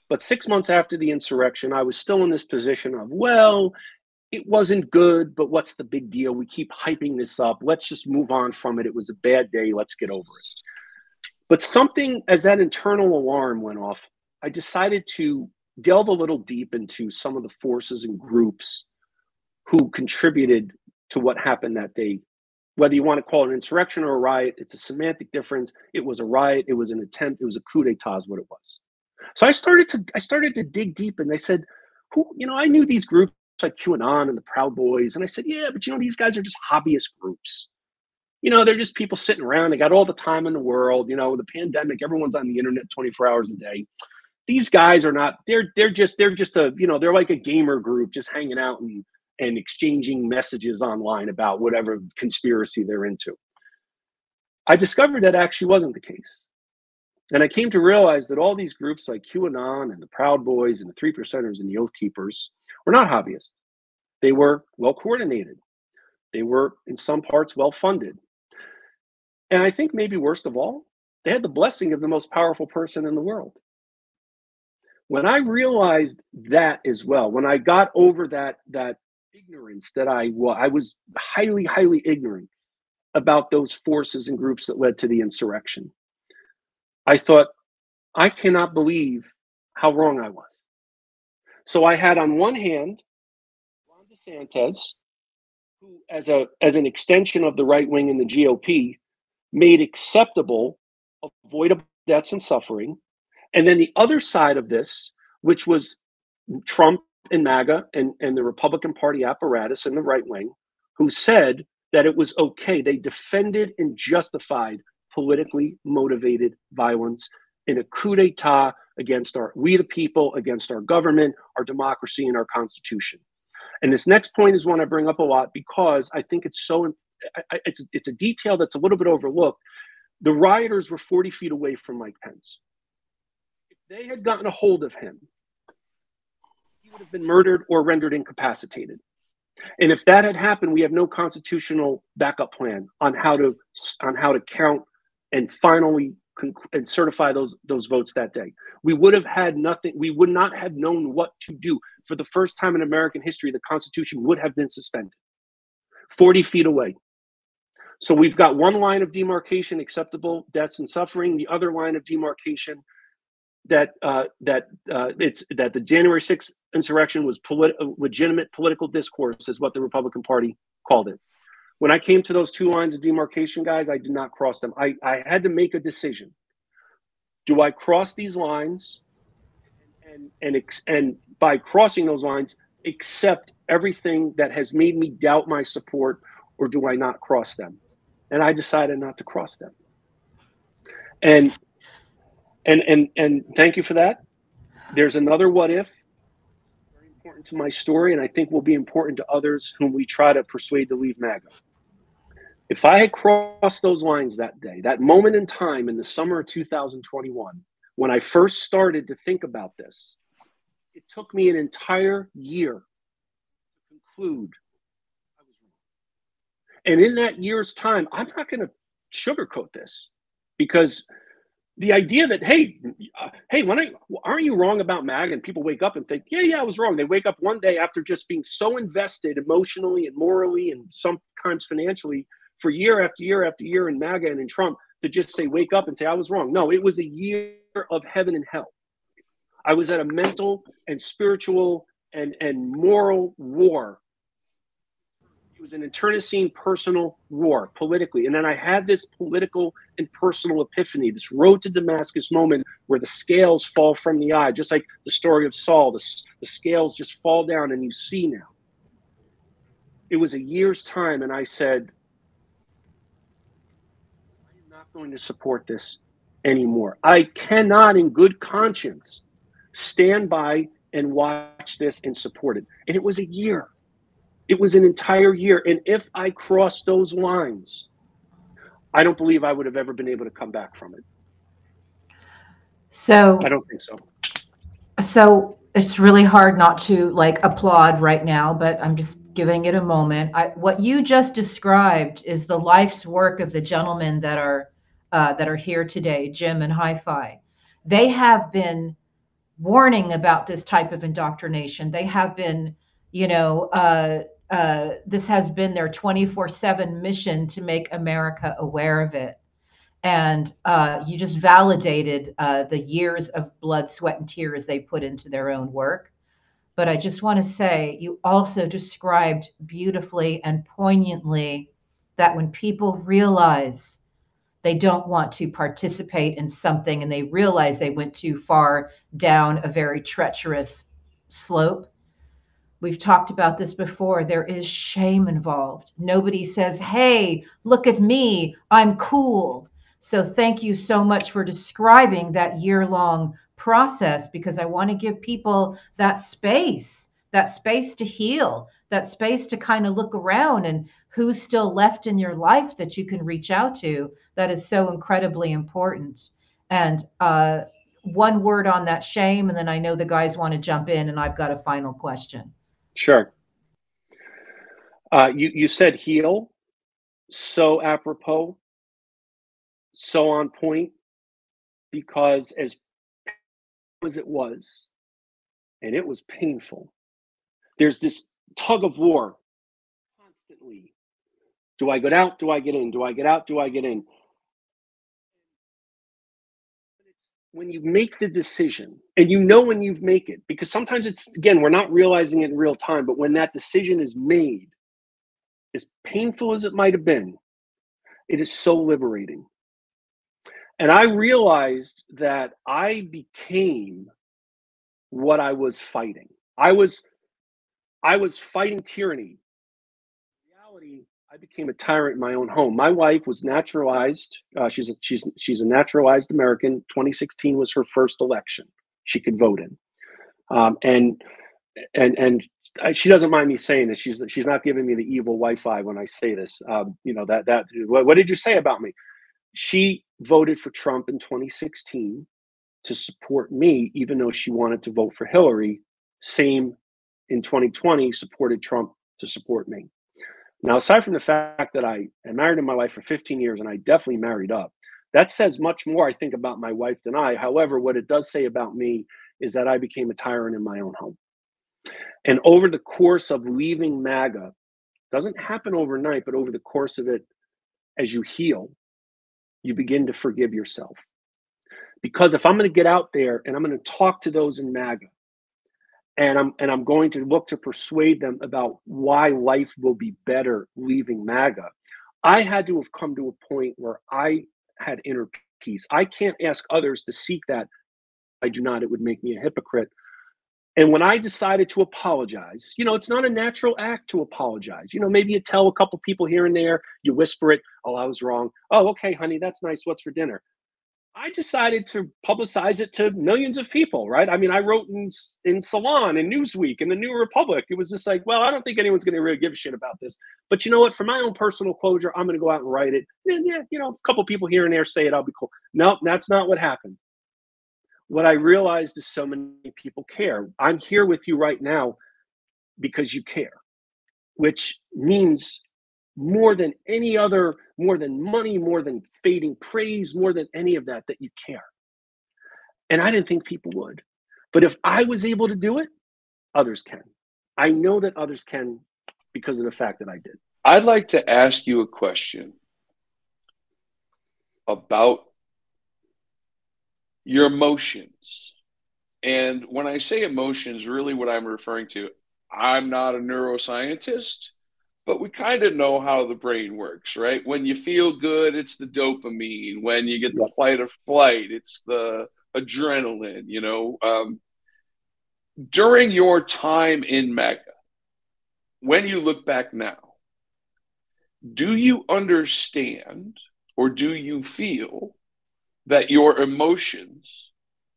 But six months after the insurrection, I was still in this position of, well, it wasn't good, but what's the big deal? We keep hyping this up. Let's just move on from it. It was a bad day. Let's get over it. But something, as that internal alarm went off, I decided to delve a little deep into some of the forces and groups who contributed to what happened that day. Whether you want to call it an insurrection or a riot, it's a semantic difference. It was a riot. It was an attempt. It was a coup d'etat is what it was. So I started to I started to dig deep, and I said, "Who? You know, I knew these groups like QAnon and the Proud Boys, and I said, yeah, but you know, these guys are just hobbyist groups. You know, they're just people sitting around. They got all the time in the world. You know, the pandemic, everyone's on the internet twenty-four hours a day. These guys are not. They're they're just they're just a you know they're like a gamer group just hanging out and and exchanging messages online about whatever conspiracy they're into." I discovered that actually wasn't the case. And I came to realize that all these groups like QAnon and the Proud Boys and the Three Percenters and the Oath Keepers were not hobbyists. They were well coordinated. They were, in some parts, well funded. And I think maybe worst of all, they had the blessing of the most powerful person in the world. When I realized that as well, when I got over that, that ignorance that I was, I was highly, highly ignorant about those forces and groups that led to the insurrection. I thought, I cannot believe how wrong I was. So I had on one hand, Ron DeSantis, who as a as an extension of the right wing in the G O P, made acceptable, avoidable deaths and suffering. And then the other side of this, which was Trump and MAGA and, and the Republican Party apparatus and the right wing, who said that it was okay. They defended and justified politically motivated violence in a coup d'etat against our, we the people, against our government, our democracy, and our constitution. And this next point is one I bring up a lot because I think it's so, it's, it's a detail that's a little bit overlooked. The rioters were forty feet away from Mike Pence. If they had gotten a hold of him, he would have been murdered or rendered incapacitated. And if that had happened, we have no constitutional backup plan on how to, on how to count and finally conc- and certify those those votes that day. We would have had nothing. We would not have known what to do. For the first time in American history, the Constitution would have been suspended, forty feet away. So we've got one line of demarcation, acceptable deaths and suffering. The other line of demarcation that uh, that uh, it's that the January sixth insurrection was politi- legitimate political discourse is what the Republican Party called it. When I came to those two lines of demarcation, guys, I did not cross them. I, I had to make a decision. do I cross these lines and, and, ex and by crossing those lines, accept everything that has made me doubt my support, or do I not cross them? And I decided not to cross them. And, and, and, and thank you for that. There's another what if, very important to my story, and I think will be important to others whom we try to persuade to leave MAGA. If I had crossed those lines that day, that moment in time in the summer of two thousand twenty-one, when I first started to think about this, it took me an entire year to conclude I was wrong. And in that year's time, I'm not going to sugarcoat this, because the idea that, hey, uh, hey, when I, aren't you wrong about MAGA? And people wake up and think, yeah, yeah, I was wrong. They wake up one day after just being so invested emotionally and morally and sometimes financially for year after year after year in MAGA and in Trump, to just say, wake up and say, I was wrong. No, it was a year of heaven and hell. I was at a mental and spiritual and, and moral war. It was an internecine personal war politically. And then I had this political and personal epiphany, this road to Damascus moment where the scales fall from the eye, just like the story of Saul. The, the scales just fall down and you see now. It was a year's time, and I said, I'm not going to support this anymore. I cannot in good conscience stand by and watch this and support it. And it was a year. It was an entire year. And if I crossed those lines, I don't believe I would have ever been able to come back from it. So I don't think so. So it's really hard not to like applaud right now, but I'm just giving it a moment. I, what you just described is the life's work of the gentlemen that are uh, that are here today, Jim and Hi-Fi. They have been warning about this type of indoctrination. They have been, you know, uh, uh, this has been their twenty-four seven mission to make America aware of it. And uh, you just validated uh, the years of blood, sweat, and tears they put into their own work. But I just want to say, you also described beautifully and poignantly that when people realize they don't want to participate in something and they realize they went too far down a very treacherous slope, we've talked about this before, there is shame involved. Nobody says, hey, look at me, I'm cool. So thank you so much for describing that year-long process, because I want to give people that space, that space to heal, that space to kind of look around and who's still left in your life that you can reach out to. That is so incredibly important. And uh, one word on that shame, and then I know the guys want to jump in and I've got a final question. Sure. Uh, you, you said heal, so apropos, so on point, because as painful as it was, and it was painful, there's this tug of war constantly. Do I get out? Do I get in? Do I get out? Do I get in? When you make the decision, and you know when you've made it, because sometimes it's, again, we're not realizing it in real time, but when that decision is made, as painful as it might have been, it is so liberating. And I realized that I became what I was fighting. I was, I was fighting tyranny. In reality, I became a tyrant in my own home. My wife was naturalized. Uh, she's, a, she's, she's a naturalized American. twenty sixteen was her first election. She could vote in. Um, and and and she doesn't mind me saying this. She's, she's not giving me the evil Wi-Fi when I say this. Um, you know, that, that what, what did you say about me? She voted for Trump in twenty sixteen to support me, even though she wanted to vote for Hillary. Same in twenty twenty, supported Trump to support me. Now, aside from the fact that I am married to my wife for fifteen years and I definitely married up, that says much more, I think, about my wife than I. However, what it does say about me is that I became a tyrant in my own home. And over the course of leaving MAGA, doesn't happen overnight, but over the course of it, as you heal, you begin to forgive yourself. Because if I'm going to get out there and I'm going to talk to those in MAGA, And I'm, and I'm going to look to persuade them about why life will be better leaving MAGA, I had to have come to a point where I had inner peace. I can't ask others to seek that. I do not. It would make me a hypocrite. And when I decided to apologize, you know, it's not a natural act to apologize. You know, maybe you tell a couple people here and there, you whisper it, oh, I was wrong. Oh, okay, honey, that's nice. What's for dinner? I decided to publicize it to millions of people, right? I mean, I wrote in in Salon, in Newsweek, in the New Republic. It was just like, well, I don't think anyone's going to really give a shit about this. But you know what? For my own personal closure, I'm going to go out and write it. And yeah, you know, a couple people here and there say it, I'll be cool. No, that's not what happened. What I realized is so many people care. I'm here with you right now because you care, which means more than any other, more than money, more than fading praise, more than any of that, that you care. And I didn't think people would. But if I was able to do it, others can. I know that others can because of the fact that I did. I'd like to ask you a question about your emotions. And when I say emotions, really what I'm referring to, I'm not a neuroscientist, but we kind of know how the brain works, right? When you feel good, it's the dopamine. When you get the fight or flight, it's the adrenaline, you know. Um, during your time in MAGA, when you look back now, do you understand or do you feel that your emotions,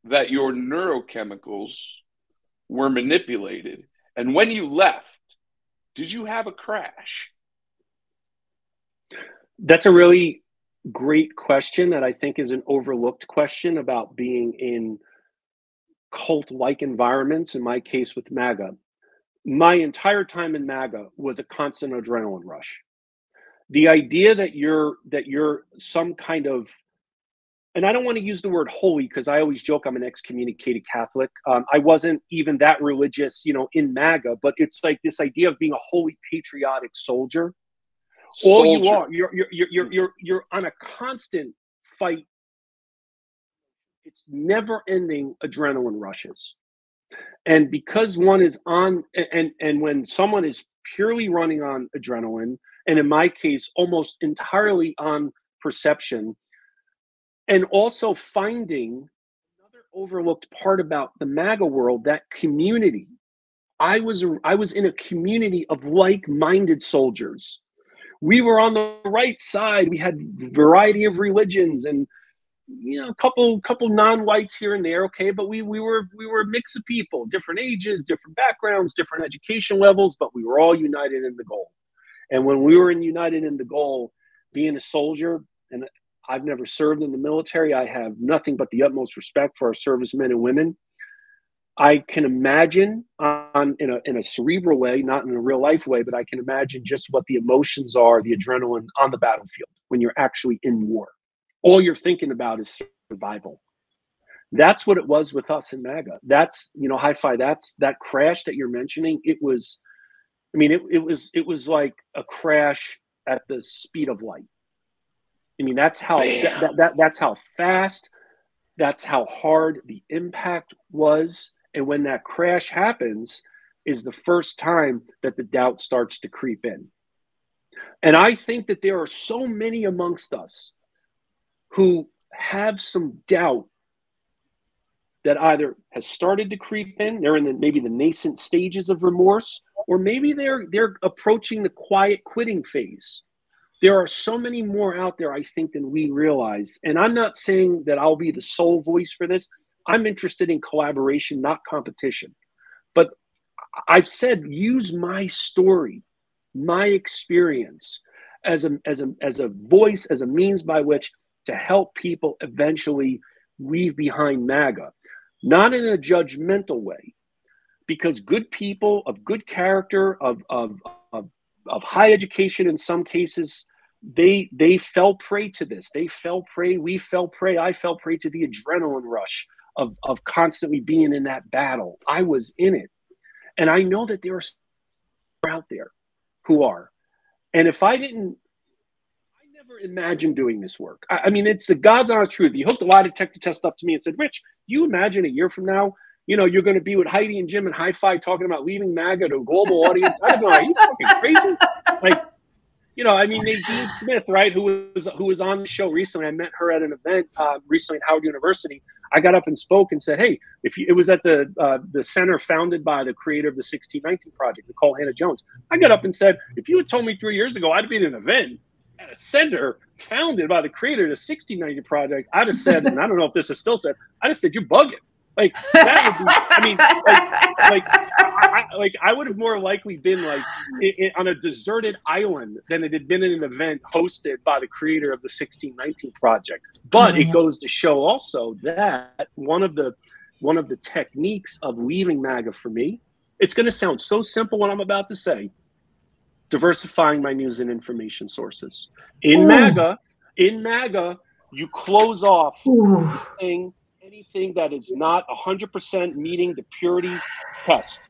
that your neurochemicals were manipulated? And when you left, did you have a crash? That's a really great question that I think is an overlooked question about being in cult-like environments, in my case with MAGA. My entire time in MAGA was a constant adrenaline rush. The idea that you're, that you're some kind of, and I don't want to use the word holy because I always joke I'm an excommunicated Catholic. Um, I wasn't even that religious, you know, in MAGA, but it's like this idea of being a holy patriotic soldier. soldier. All you are, you're, you're, you're, you're, you're, you're on a constant fight. It's never ending adrenaline rushes. And because one is on, and, and when someone is purely running on adrenaline, and in my case, almost entirely on perception, and also finding another overlooked part about the MAGA world, that community. I was, I was in a community of like-minded soldiers. We were on the right side. We had a variety of religions and, you know, a couple, couple non-whites here and there. Okay. But we, we were, we were a mix of people, different ages, different backgrounds, different education levels, but we were all united in the goal. And when we were in united in the goal, being a soldier, and I've never served in the military. I have nothing but the utmost respect for our servicemen and women. I can imagine on, in, a, in a cerebral way, not in a real life way, but I can imagine just what the emotions are, the adrenaline on the battlefield when you're actually in war. All you're thinking about is survival. That's what it was with us in MAGA. That's, you know, hi-fi, that's that crash that you're mentioning. It was, I mean, it, it was, it was like a crash at the speed of light. I mean, that's how that, that, that that's how fast, that's how hard the impact was. And when that crash happens is the first time that the doubt starts to creep in. And I think that there are so many amongst us who have some doubt that either has started to creep in, they're in the, maybe the nascent stages of remorse, or maybe they're they're approaching the quiet quitting phase. There are so many more out there, I think, than we realize. And I'm not saying that I'll be the sole voice for this. I'm interested in collaboration, not competition. But I've said, use my story, my experience as a, as a, as a voice, as a means by which to help people eventually leave behind MAGA, not in a judgmental way, because good people of good character, of, of, of, of high education in some cases, They they fell prey to this. They fell prey. We fell prey. I fell prey to the adrenaline rush of, of constantly being in that battle. I was in it. And I know that there are out there who are. And if I didn't, I never imagined doing this work. I, I mean, it's the God's honest truth. He hooked a lie detector test up to me and said, Rich, you imagine a year from now, you know, you're going to be with Heidi and Jim and Hi-Fi talking about leaving MAGA to a global audience. I'd be like, are you fucking crazy? Like, You know, I mean, Nadine Smith, right, who was who was on the show recently. I met her at an event uh, recently at Howard University. I got up and spoke and said, hey, if you, it was at the uh, the center founded by the creator of the sixteen nineteen Project, Nicole Hannah-Jones. I got up and said, if you had told me three years ago I'd be at an event at a center founded by the creator of the sixteen nineteen Project, I'd have said, and I don't know if this is still said, I'd have said, you're bugging. Like, that would be, I mean, like, like, I, like I would have more likely been like it, it, on a deserted island than it had been in an event hosted by the creator of the sixteen nineteen Project. But mm-hmm. it goes to show also that one of the, one of the techniques of leaving MAGA for me, it's going to sound so simple what I'm about to say, diversifying my news and information sources. In Ooh. MAGA, in MAGA, you close off Ooh. Anything anything that is not one hundred percent meeting the purity test.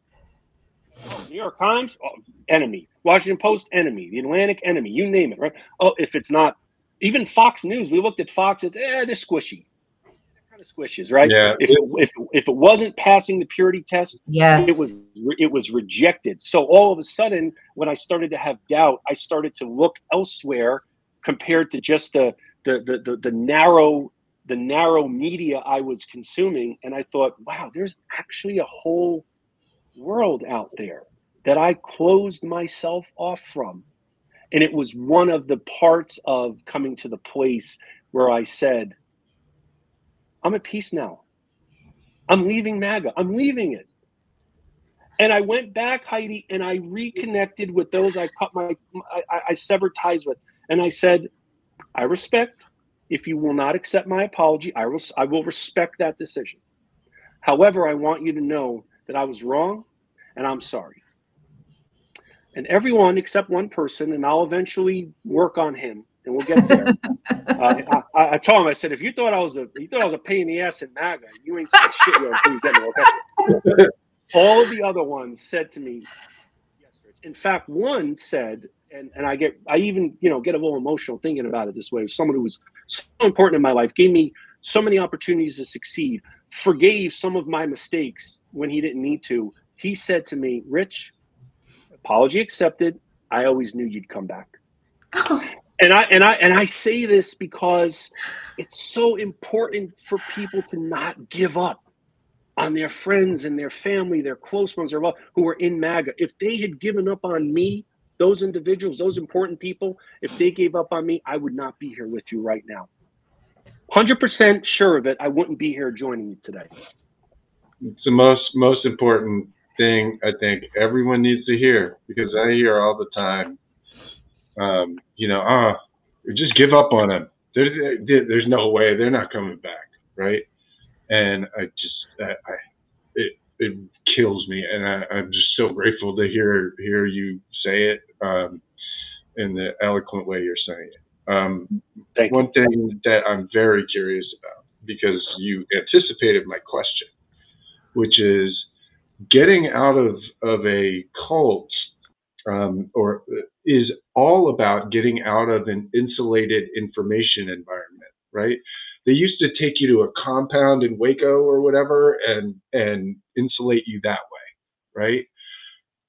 Oh, New York Times, oh, enemy. Washington Post, enemy. The Atlantic, enemy. You name it, right? Oh, if it's not. Even Fox News, we looked at Fox as, eh, they're squishy. They're kind of squishes, right? Yeah. If, it, if, if it wasn't passing the purity test, yes. it was it was rejected. So all of a sudden, when I started to have doubt, I started to look elsewhere compared to just the the the, the, the narrow the narrow media I was consuming. And I thought, wow, there's actually a whole world out there that I closed myself off from. And it was one of the parts of coming to the place where I said, I'm at peace now. I'm leaving MAGA. I'm leaving it. And I went back, Heidi, and I reconnected with those I cut my, I, I severed ties with. And I said, I respect. If you will not accept my apology, I will, I will respect that decision. However, I want you to know that I was wrong and I'm sorry. And everyone except one person, and I'll eventually work on him and we'll get there. uh, I, I told him, I said, if you thought I was a, you thought I was a pain in the ass in MAGA, you ain't saying shit yet until you get me, okay? All of the other ones said to me, yes, Rich. In fact, one said, And, and I get, I even, you know, get a little emotional thinking about it this way. Someone who was so important in my life, gave me so many opportunities to succeed, forgave some of my mistakes when he didn't need to. He said to me, Rich, apology accepted. I always knew you'd come back. Oh. And I, and I, and I say this because it's so important for people to not give up on their friends and their family, their close ones, or love, who are in MAGA. If they had given up on me, those individuals, those important people, if they gave up on me, I would not be here with you right now. one hundred percent sure of it, I wouldn't be here joining you today. It's the most, most important thing I think everyone needs to hear, because I hear all the time, um, you know, ah, oh, just give up on them. There's, there's no way. They're not coming back, right? And I just, I, I it, it kills me. And I, I'm just so grateful to hear, hear you say it um, in the eloquent way you're saying it. Um, one thing that I'm very curious about, because you anticipated my question, which is getting out of, of a cult um, or is all about getting out of an insulated information environment, right? They used to take you to a compound in Waco or whatever and, and insulate you that way, right?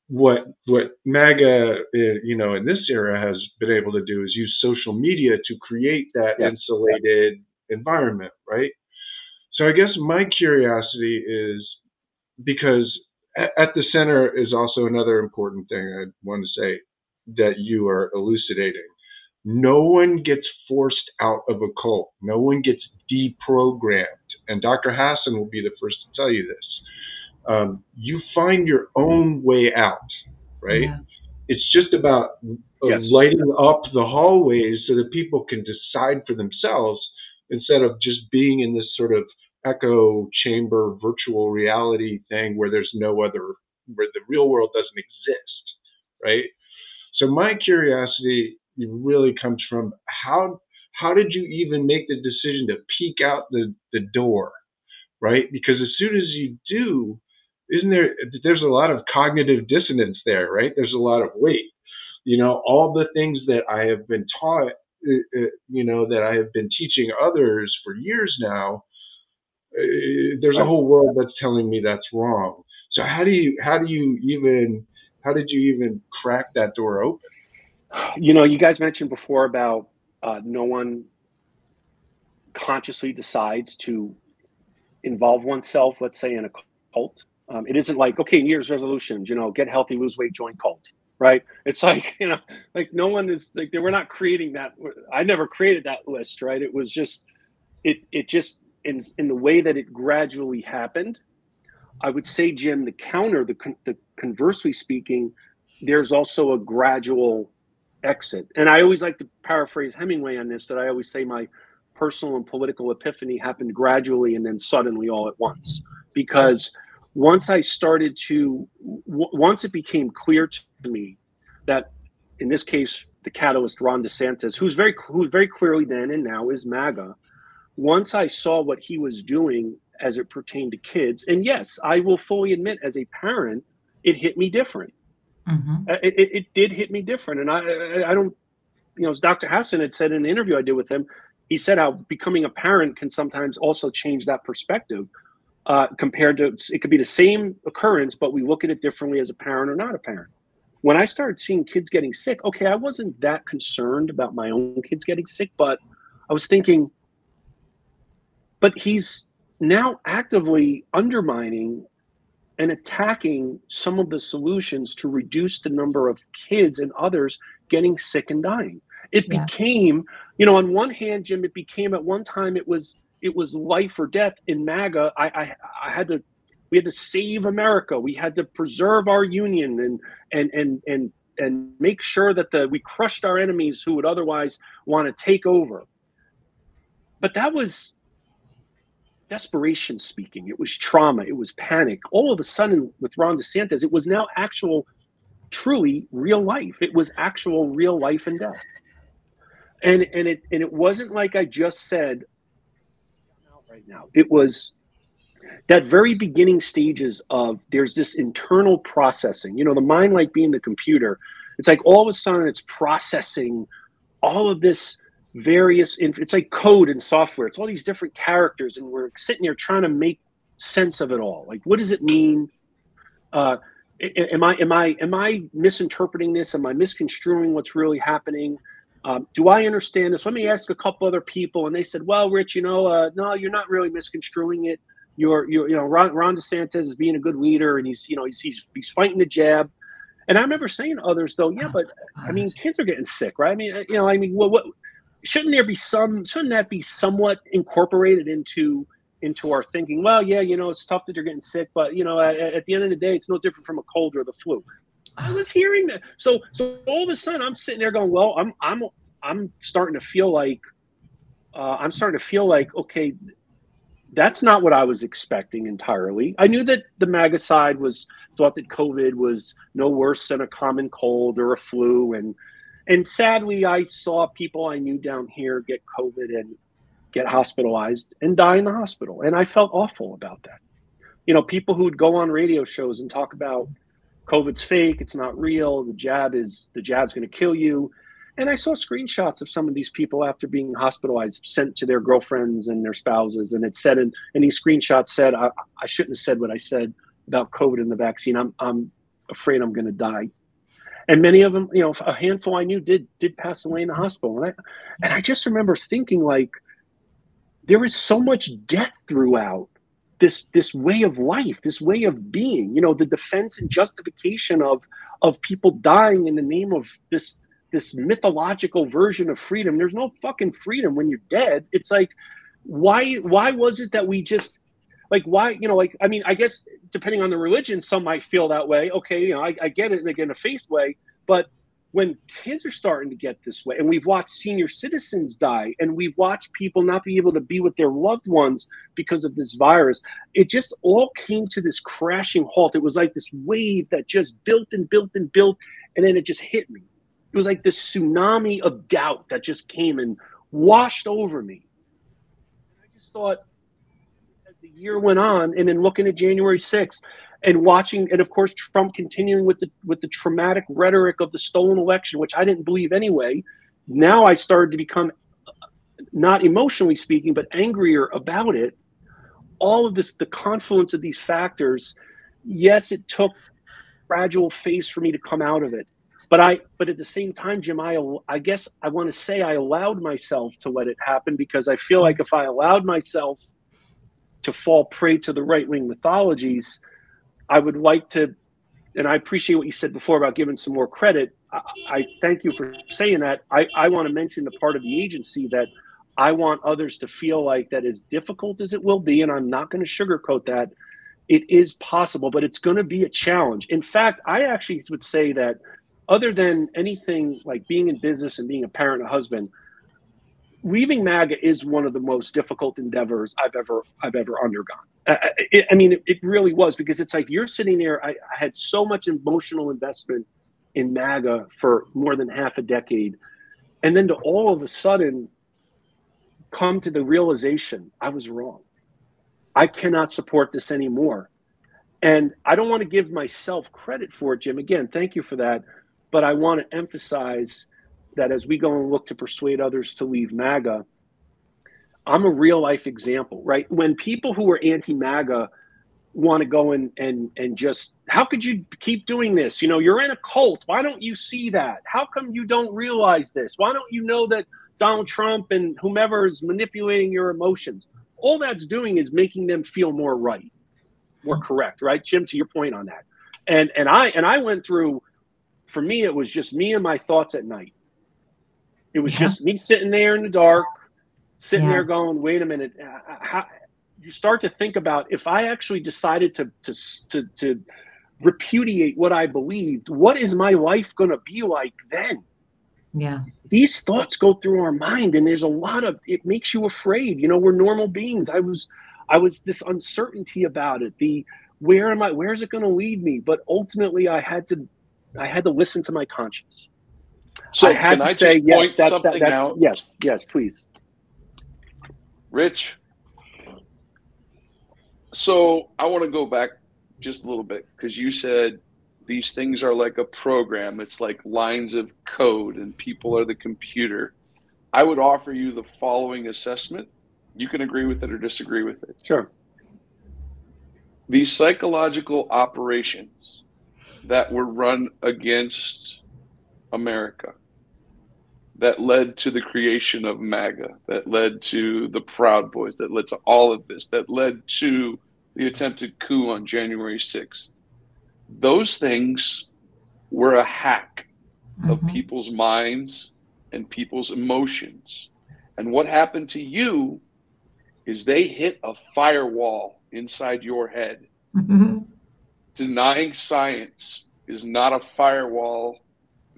What what MAGA, you know, in this era has been able to do is use social media to create that yes. insulated environment, right? So I guess my curiosity is, because at, at the center is also another important thing I want to say that you are elucidating. No one gets forced out of a cult. No one gets deprogrammed. And Doctor Hassan will be the first to tell you this. Um, you find your own way out, right? Yeah. It's just about yes. lighting up the hallways so that people can decide for themselves instead of just being in this sort of echo chamber virtual reality thing where there's no other, where the real world doesn't exist, right? So my curiosity really comes from how, how did you even make the decision to peek out the, the door, right? Because as soon as you do, isn't there, there's a lot of cognitive dissonance there, right? There's a lot of weight, you know, all the things that I have been taught, you know, that I have been teaching others for years now. There's a whole world that's telling me that's wrong. So how do you, how do you even, how did you even crack that door open? You know, you guys mentioned before about uh, no one consciously decides to involve oneself, let's say, in a cult. Um, it isn't like, okay, New Year's resolutions, you know, get healthy, lose weight, join cult, right? It's like, you know, like no one is like, they were not creating that. I never created that list, right? It was just, it it just, in, in the way that it gradually happened. I would say, Jim, the counter, the, the conversely speaking, there's also a gradual exit. And I always like to paraphrase Hemingway on this, that I always say my personal and political epiphany happened gradually and then suddenly all at once. Because once I started to, w- once it became clear to me that, in this case, the catalyst, Ron DeSantis, who's very, who very clearly then and now is MAGA, once I saw what he was doing as it pertained to kids, and yes, I will fully admit, as a parent, it hit me different. Mm-hmm. It, it, it did hit me different. And I, I don't, you know, as Doctor Hassan had said in an interview I did with him, he said how becoming a parent can sometimes also change that perspective uh, compared to, it could be the same occurrence, but we look at it differently as a parent or not a parent. When I started seeing kids getting sick, okay, I wasn't that concerned about my own kids getting sick, but I was thinking, but he's now actively undermining and attacking some of the solutions to reduce the number of kids and others getting sick and dying. It yeah. became, you know, on one hand, Jim, it became at one time it was it was life or death in MAGA. I, I, I had to, we had to save America. We had to preserve our union and and and and and make sure that the we crushed our enemies who would otherwise want to take over. But that was desperation speaking. It was trauma. It was panic. All of a sudden, with Ron DeSantis, it was now actual, truly real life. It was actual real life and death. And and it and it wasn't like I just said, right now. It was that very beginning stages of there's this internal processing. You know, the mind, like being the computer. It's like all of a sudden it's processing all of this. Various, it's like code and software. It's all these different characters, and we're sitting here trying to make sense of it all. Like, what does it mean? Uh, am I am I am I misinterpreting this? Am I misconstruing what's really happening? Um, do I understand this? Let me ask a couple other people, and they said, "Well, Rich, you know, uh, no, you're not really misconstruing it. You're, you're you know, Ron, Ron DeSantis is being a good leader, and he's, you know, he's he's, he's fighting the jab." And I remember saying to others, though, "Yeah, but I mean, kids are getting sick, right? I mean, you know, I mean, what what." Shouldn't there be some, shouldn't that be somewhat incorporated into into our thinking? Well, yeah, you know, it's tough that you're getting sick, but, you know, at, at the end of the day, it's no different from a cold or the flu. I was hearing that. So so all of a sudden I'm sitting there going, well, I'm I'm I'm starting to feel like uh, I'm starting to feel like, okay, that's not what I was expecting entirely. I knew that the MAGA side was thought that COVID was no worse than a common cold or a flu, and And sadly, I saw people I knew down here get COVID and get hospitalized and die in the hospital. And I felt awful about that. You know, people who would go on radio shows and talk about COVID's fake, it's not real, the jab is, the jab's going to kill you. And I saw screenshots of some of these people after being hospitalized sent to their girlfriends and their spouses. And it said, in, and these screenshots said, I, I shouldn't have said what I said about COVID and the vaccine. I'm, I'm afraid I'm going to die. And many of them, you know, a handful I knew did did pass away in the hospital. And I, and I just remember thinking, like, there is so much death throughout this this way of life, this way of being. You know, the defense and justification of of people dying in the name of this this mythological version of freedom. There's no fucking freedom when you're dead. It's like, why why was it that we just, like, why, you know, like, I mean, I guess depending on the religion, some might feel that way. Okay, you know, I, I get it, like, in a faith way. But when kids are starting to get this way, and we've watched senior citizens die, and we've watched people not be able to be with their loved ones because of this virus, it just all came to this crashing halt. It was like this wave that just built and built and built, and then it just hit me. It was like this tsunami of doubt that just came and washed over me. And I just thought, the year went on, and then looking at January sixth and watching, and of course Trump continuing with the with the traumatic rhetoric of the stolen election, which I didn't believe anyway. Now I started to become, not emotionally speaking, but angrier about it. All of this, the confluence of these factors. Yes, it took a fragile face for me to come out of it, But I, but at the same time, Jim, I, I guess I want to say I allowed myself to let it happen, because I feel like if I allowed myself to fall prey to the right-wing mythologies, I would like to, and I appreciate what you said before about giving some more credit. I, I thank you for saying that. I, I want to mention the part of the agency that I want others to feel like that, as difficult as it will be, and I'm not going to sugarcoat that, it is possible, but it's going to be a challenge. In fact, I actually would say that, other than anything like being in business and being a parent and a husband, leaving MAGA is one of the most difficult endeavors I've ever I've ever undergone. I, it, I mean, it, it really was, because it's like you're sitting there. I, I had so much emotional investment in MAGA for more than half a decade, and then to all of a sudden come to the realization I was wrong. I cannot support this anymore. And I don't want to give myself credit for it, Jim. Again, thank you for that. But I want to emphasize that as we go and look to persuade others to leave MAGA, I'm a real life example, right? When people who are anti-MAGA want to go and, and, and just, how could you keep doing this? You know, you're in a cult. Why don't you see that? How come you don't realize this? Why don't you know that Donald Trump and whomever is manipulating your emotions? All that's doing is making them feel more right, more correct, right, Jim, to your point on that. And, and, I, and I went through, for me, it was just me and my thoughts at night. It was yeah. just me sitting there in the dark, sitting yeah. there going, wait a minute. How, you start to think about, if I actually decided to, to, to, to repudiate what I believed, what is my life going to be like then? Yeah. These thoughts go through our mind, and there's a lot of, it makes you afraid. You know, we're normal beings. I was, I was this uncertainty about it. The, where am I, where is it going to lead me? But ultimately I had to, I had to listen to my conscience. So I had to say, yes, that's, that, that's, yes, yes, please. Rich. So I want to go back just a little bit, because you said these things are like a program. It's like lines of code, and people are the computer. I would offer you the following assessment. You can agree with it or disagree with it. Sure. The psychological operations that were run against America, that led to the creation of MAGA, that led to the Proud Boys, that led to all of this, that led to the attempted coup on January sixth. Those things were a hack mm-hmm. of people's minds and people's emotions. And what happened to you is they hit a firewall inside your head. Mm-hmm. Denying science is not a firewall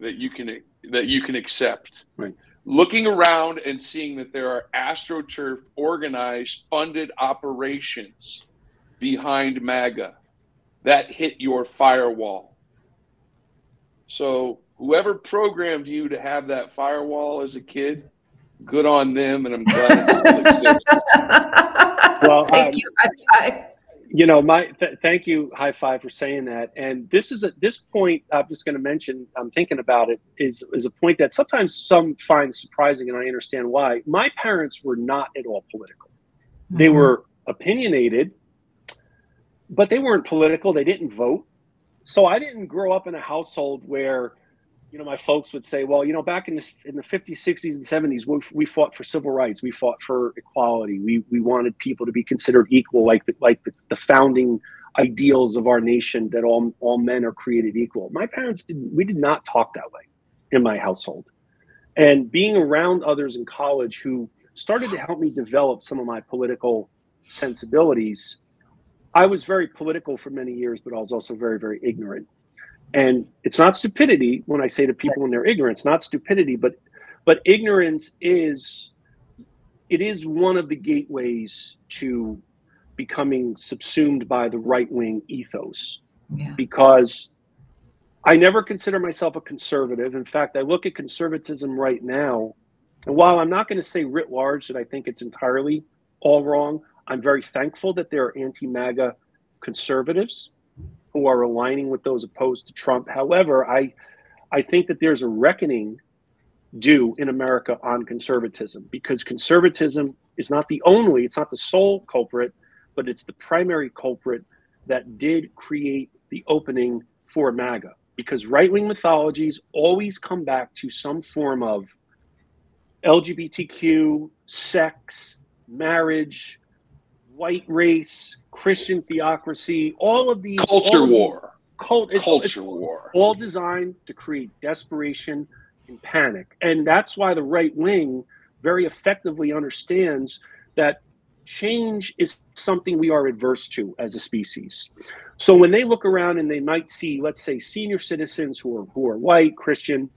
that you can that you can accept. Right. Looking around and seeing that there are astroturf organized funded operations behind MAGA, that hit your firewall. So whoever programmed you to have that firewall as a kid, good on them, and I'm glad it still exists. Well, thank um, you. I, I, you know, my th thank you, high five, for saying that. And this is at this point, I'm just going to mention, I'm thinking about it, is, is a point that sometimes some find surprising, and I understand why. My parents were not at all political. Mm-hmm. They were opinionated, but they weren't political. They didn't vote. So I didn't grow up in a household where, you know, my folks would say, well, you know, back in the, in the fifties, sixties, and seventies, we, we fought for civil rights. We fought for equality. We, we wanted people to be considered equal, like, the, like the, the founding ideals of our nation, that all, all men are created equal. My parents didn't, we did not talk that way in my household. And being around others in college who started to help me develop some of my political sensibilities, I was very political for many years, but I was also very, very ignorant. And it's not stupidity when I say to people in their ignorance, not stupidity, but but ignorance is, it is one of the gateways to becoming subsumed by the right-wing ethos. Yeah. Because I never consider myself a conservative. In fact, I look at conservatism right now, and while I'm not going to say writ large that I think it's entirely all wrong, I'm very thankful that there are anti-MAGA conservatives who are aligning with those opposed to Trump. However, I, I think that there's a reckoning due in America on conservatism, because conservatism is not the only, it's not the sole culprit, but it's the primary culprit that did create the opening for MAGA. because right-wing mythologies always come back to some form of L G B T Q, sex, marriage, white race, Christian theocracy, all of these culture war, cult, it's, culture it's war, all designed to create desperation and panic. And that's why the right wing very effectively understands that change is something we are adverse to as a species. So when they look around and they might see, let's say, senior citizens who are who are white, Christian,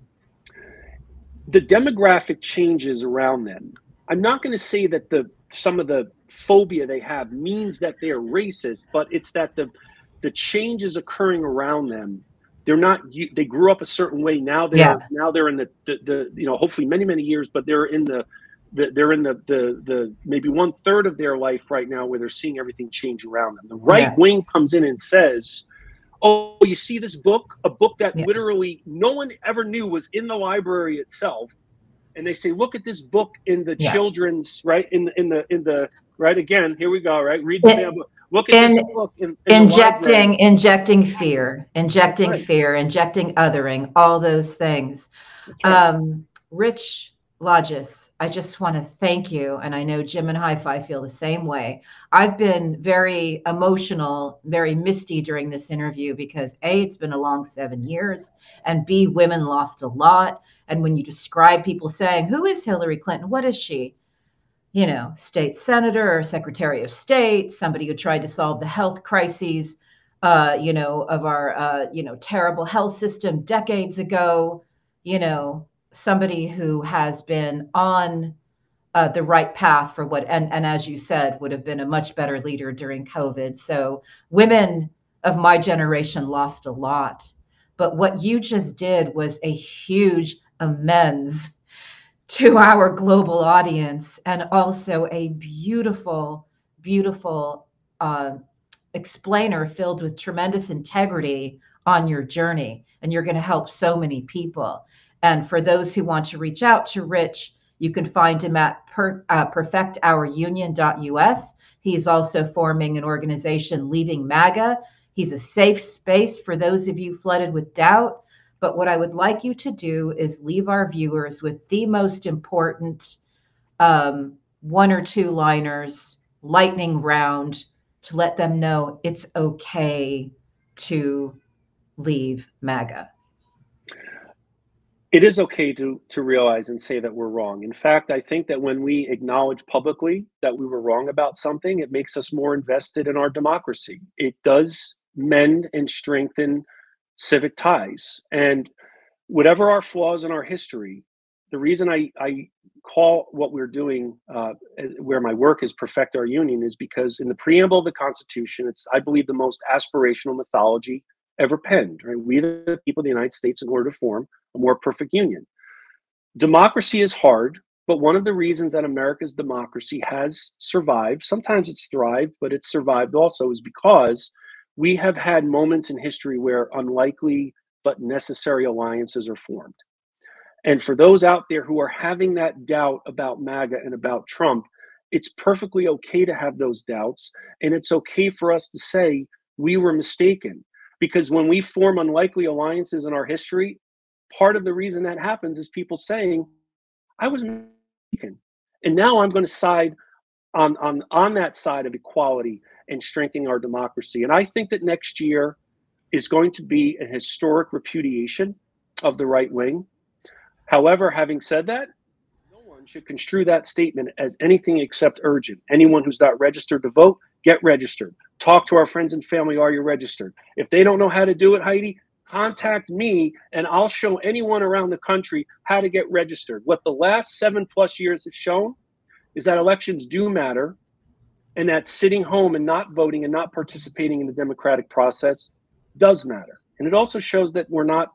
the demographic changes around them. I'm not going to say that the some of the phobia they have means that they're racist, but it's that the the changes occurring around them. They're not. They grew up a certain way. Now they're yeah. now they're in the, the the you know hopefully many many years, but they're in the, the they're in the the the maybe one third of their life right now where they're seeing everything change around them. The right yeah. wing comes in and says, "Oh, you see this book, a book that yeah. literally no one ever knew was in the library itself," and they say, "Look at this book in the yeah. children's right in in the in the right again. Here we go. Right, read the damn book." Look at in, this book in, in injecting, injecting fear, injecting right. fear, injecting othering, all those things. Right. Um, Rich Logis, I just want to thank you. And I know Jim and Hi-Fi feel the same way. I've been very emotional, very misty during this interview because A, it's been a long seven years, and B, women lost a lot. And when you describe people saying, who is Hillary Clinton? What is she? You know, state senator or secretary of state, somebody who tried to solve the health crises, uh, you know, of our, uh, you know, terrible health system decades ago, you know, somebody who has been on uh, the right path for what, and, and as you said, would have been a much better leader during COVID. So women of my generation lost a lot, but what you just did was a huge amends to our global audience, and also a beautiful, beautiful uh, explainer filled with tremendous integrity on your journey. And you're going to help so many people. And for those who want to reach out to Rich, you can find him at per, uh, perfect our union dot U S. He's also forming an organization, Leaving MAGA. He's a safe space for those of you flooded with doubt. But what I would like you to do is leave our viewers with the most important um, one or two liners, lightning round, to let them know it's okay to leave MAGA. It is okay to, to realize and say that we're wrong. In fact, I think that when we acknowledge publicly that we were wrong about something, it makes us more invested in our democracy. It does mend and strengthen civic ties. And whatever our flaws in our history, the reason I, I call what we're doing, uh, where my work is Perfect Our Union, is because in the preamble of the Constitution, it's, I believe, the most aspirational mythology ever penned. Right? We, the people of the United States, in order to form a more perfect union. Democracy is hard, but one of the reasons that America's democracy has survived, sometimes it's thrived, but it's survived also, is because we have had moments in history where unlikely but necessary alliances are formed. And for those out there who are having that doubt about MAGA and about Trump, it's perfectly okay to have those doubts. And it's okay for us to say we were mistaken. Because when we form unlikely alliances in our history, part of the reason that happens is people saying, I was mistaken. And now I'm going to side on, on, on that side of equality and strengthening our democracy. And I think that next year is going to be a historic repudiation of the right wing. However, having said that, no one should construe that statement as anything except urgent. Anyone who's not registered to vote, get registered. Talk to our friends and family, are you registered? If they don't know how to do it, Heidi, contact me and I'll show anyone around the country how to get registered. What the last seven plus years have shown is that elections do matter. And that sitting home and not voting and not participating in the democratic process does matter. And it also shows that we're not,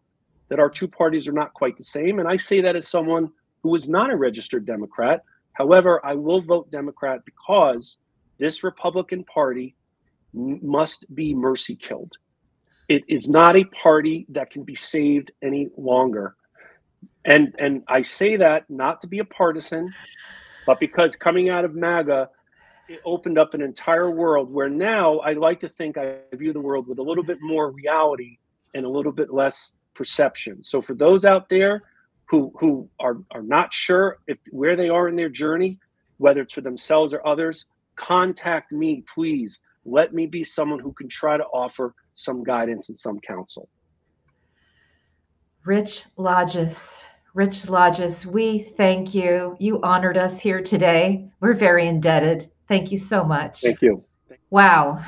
that our two parties are not quite the same. And I say that as someone who is not a registered Democrat. However, I will vote Democrat because this Republican Party must be mercy killed. It is not a party that can be saved any longer. And, and I say that not to be a partisan, but because coming out of MAGA, it opened up an entire world where now I like to think I view the world with a little bit more reality and a little bit less perception. So for those out there who who are, are not sure if where they are in their journey, whether it's for themselves or others, contact me, please. Let me be someone who can try to offer some guidance and some counsel. Rich Logis, Rich Logis, we thank you. You honored us here today. We're very indebted. Thank you so much. Thank you. Wow.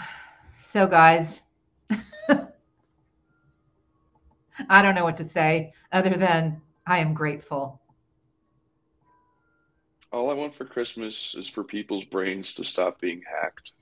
So guys, I don't know what to say other than I am grateful. All I want for Christmas is for people's brains to stop being hacked.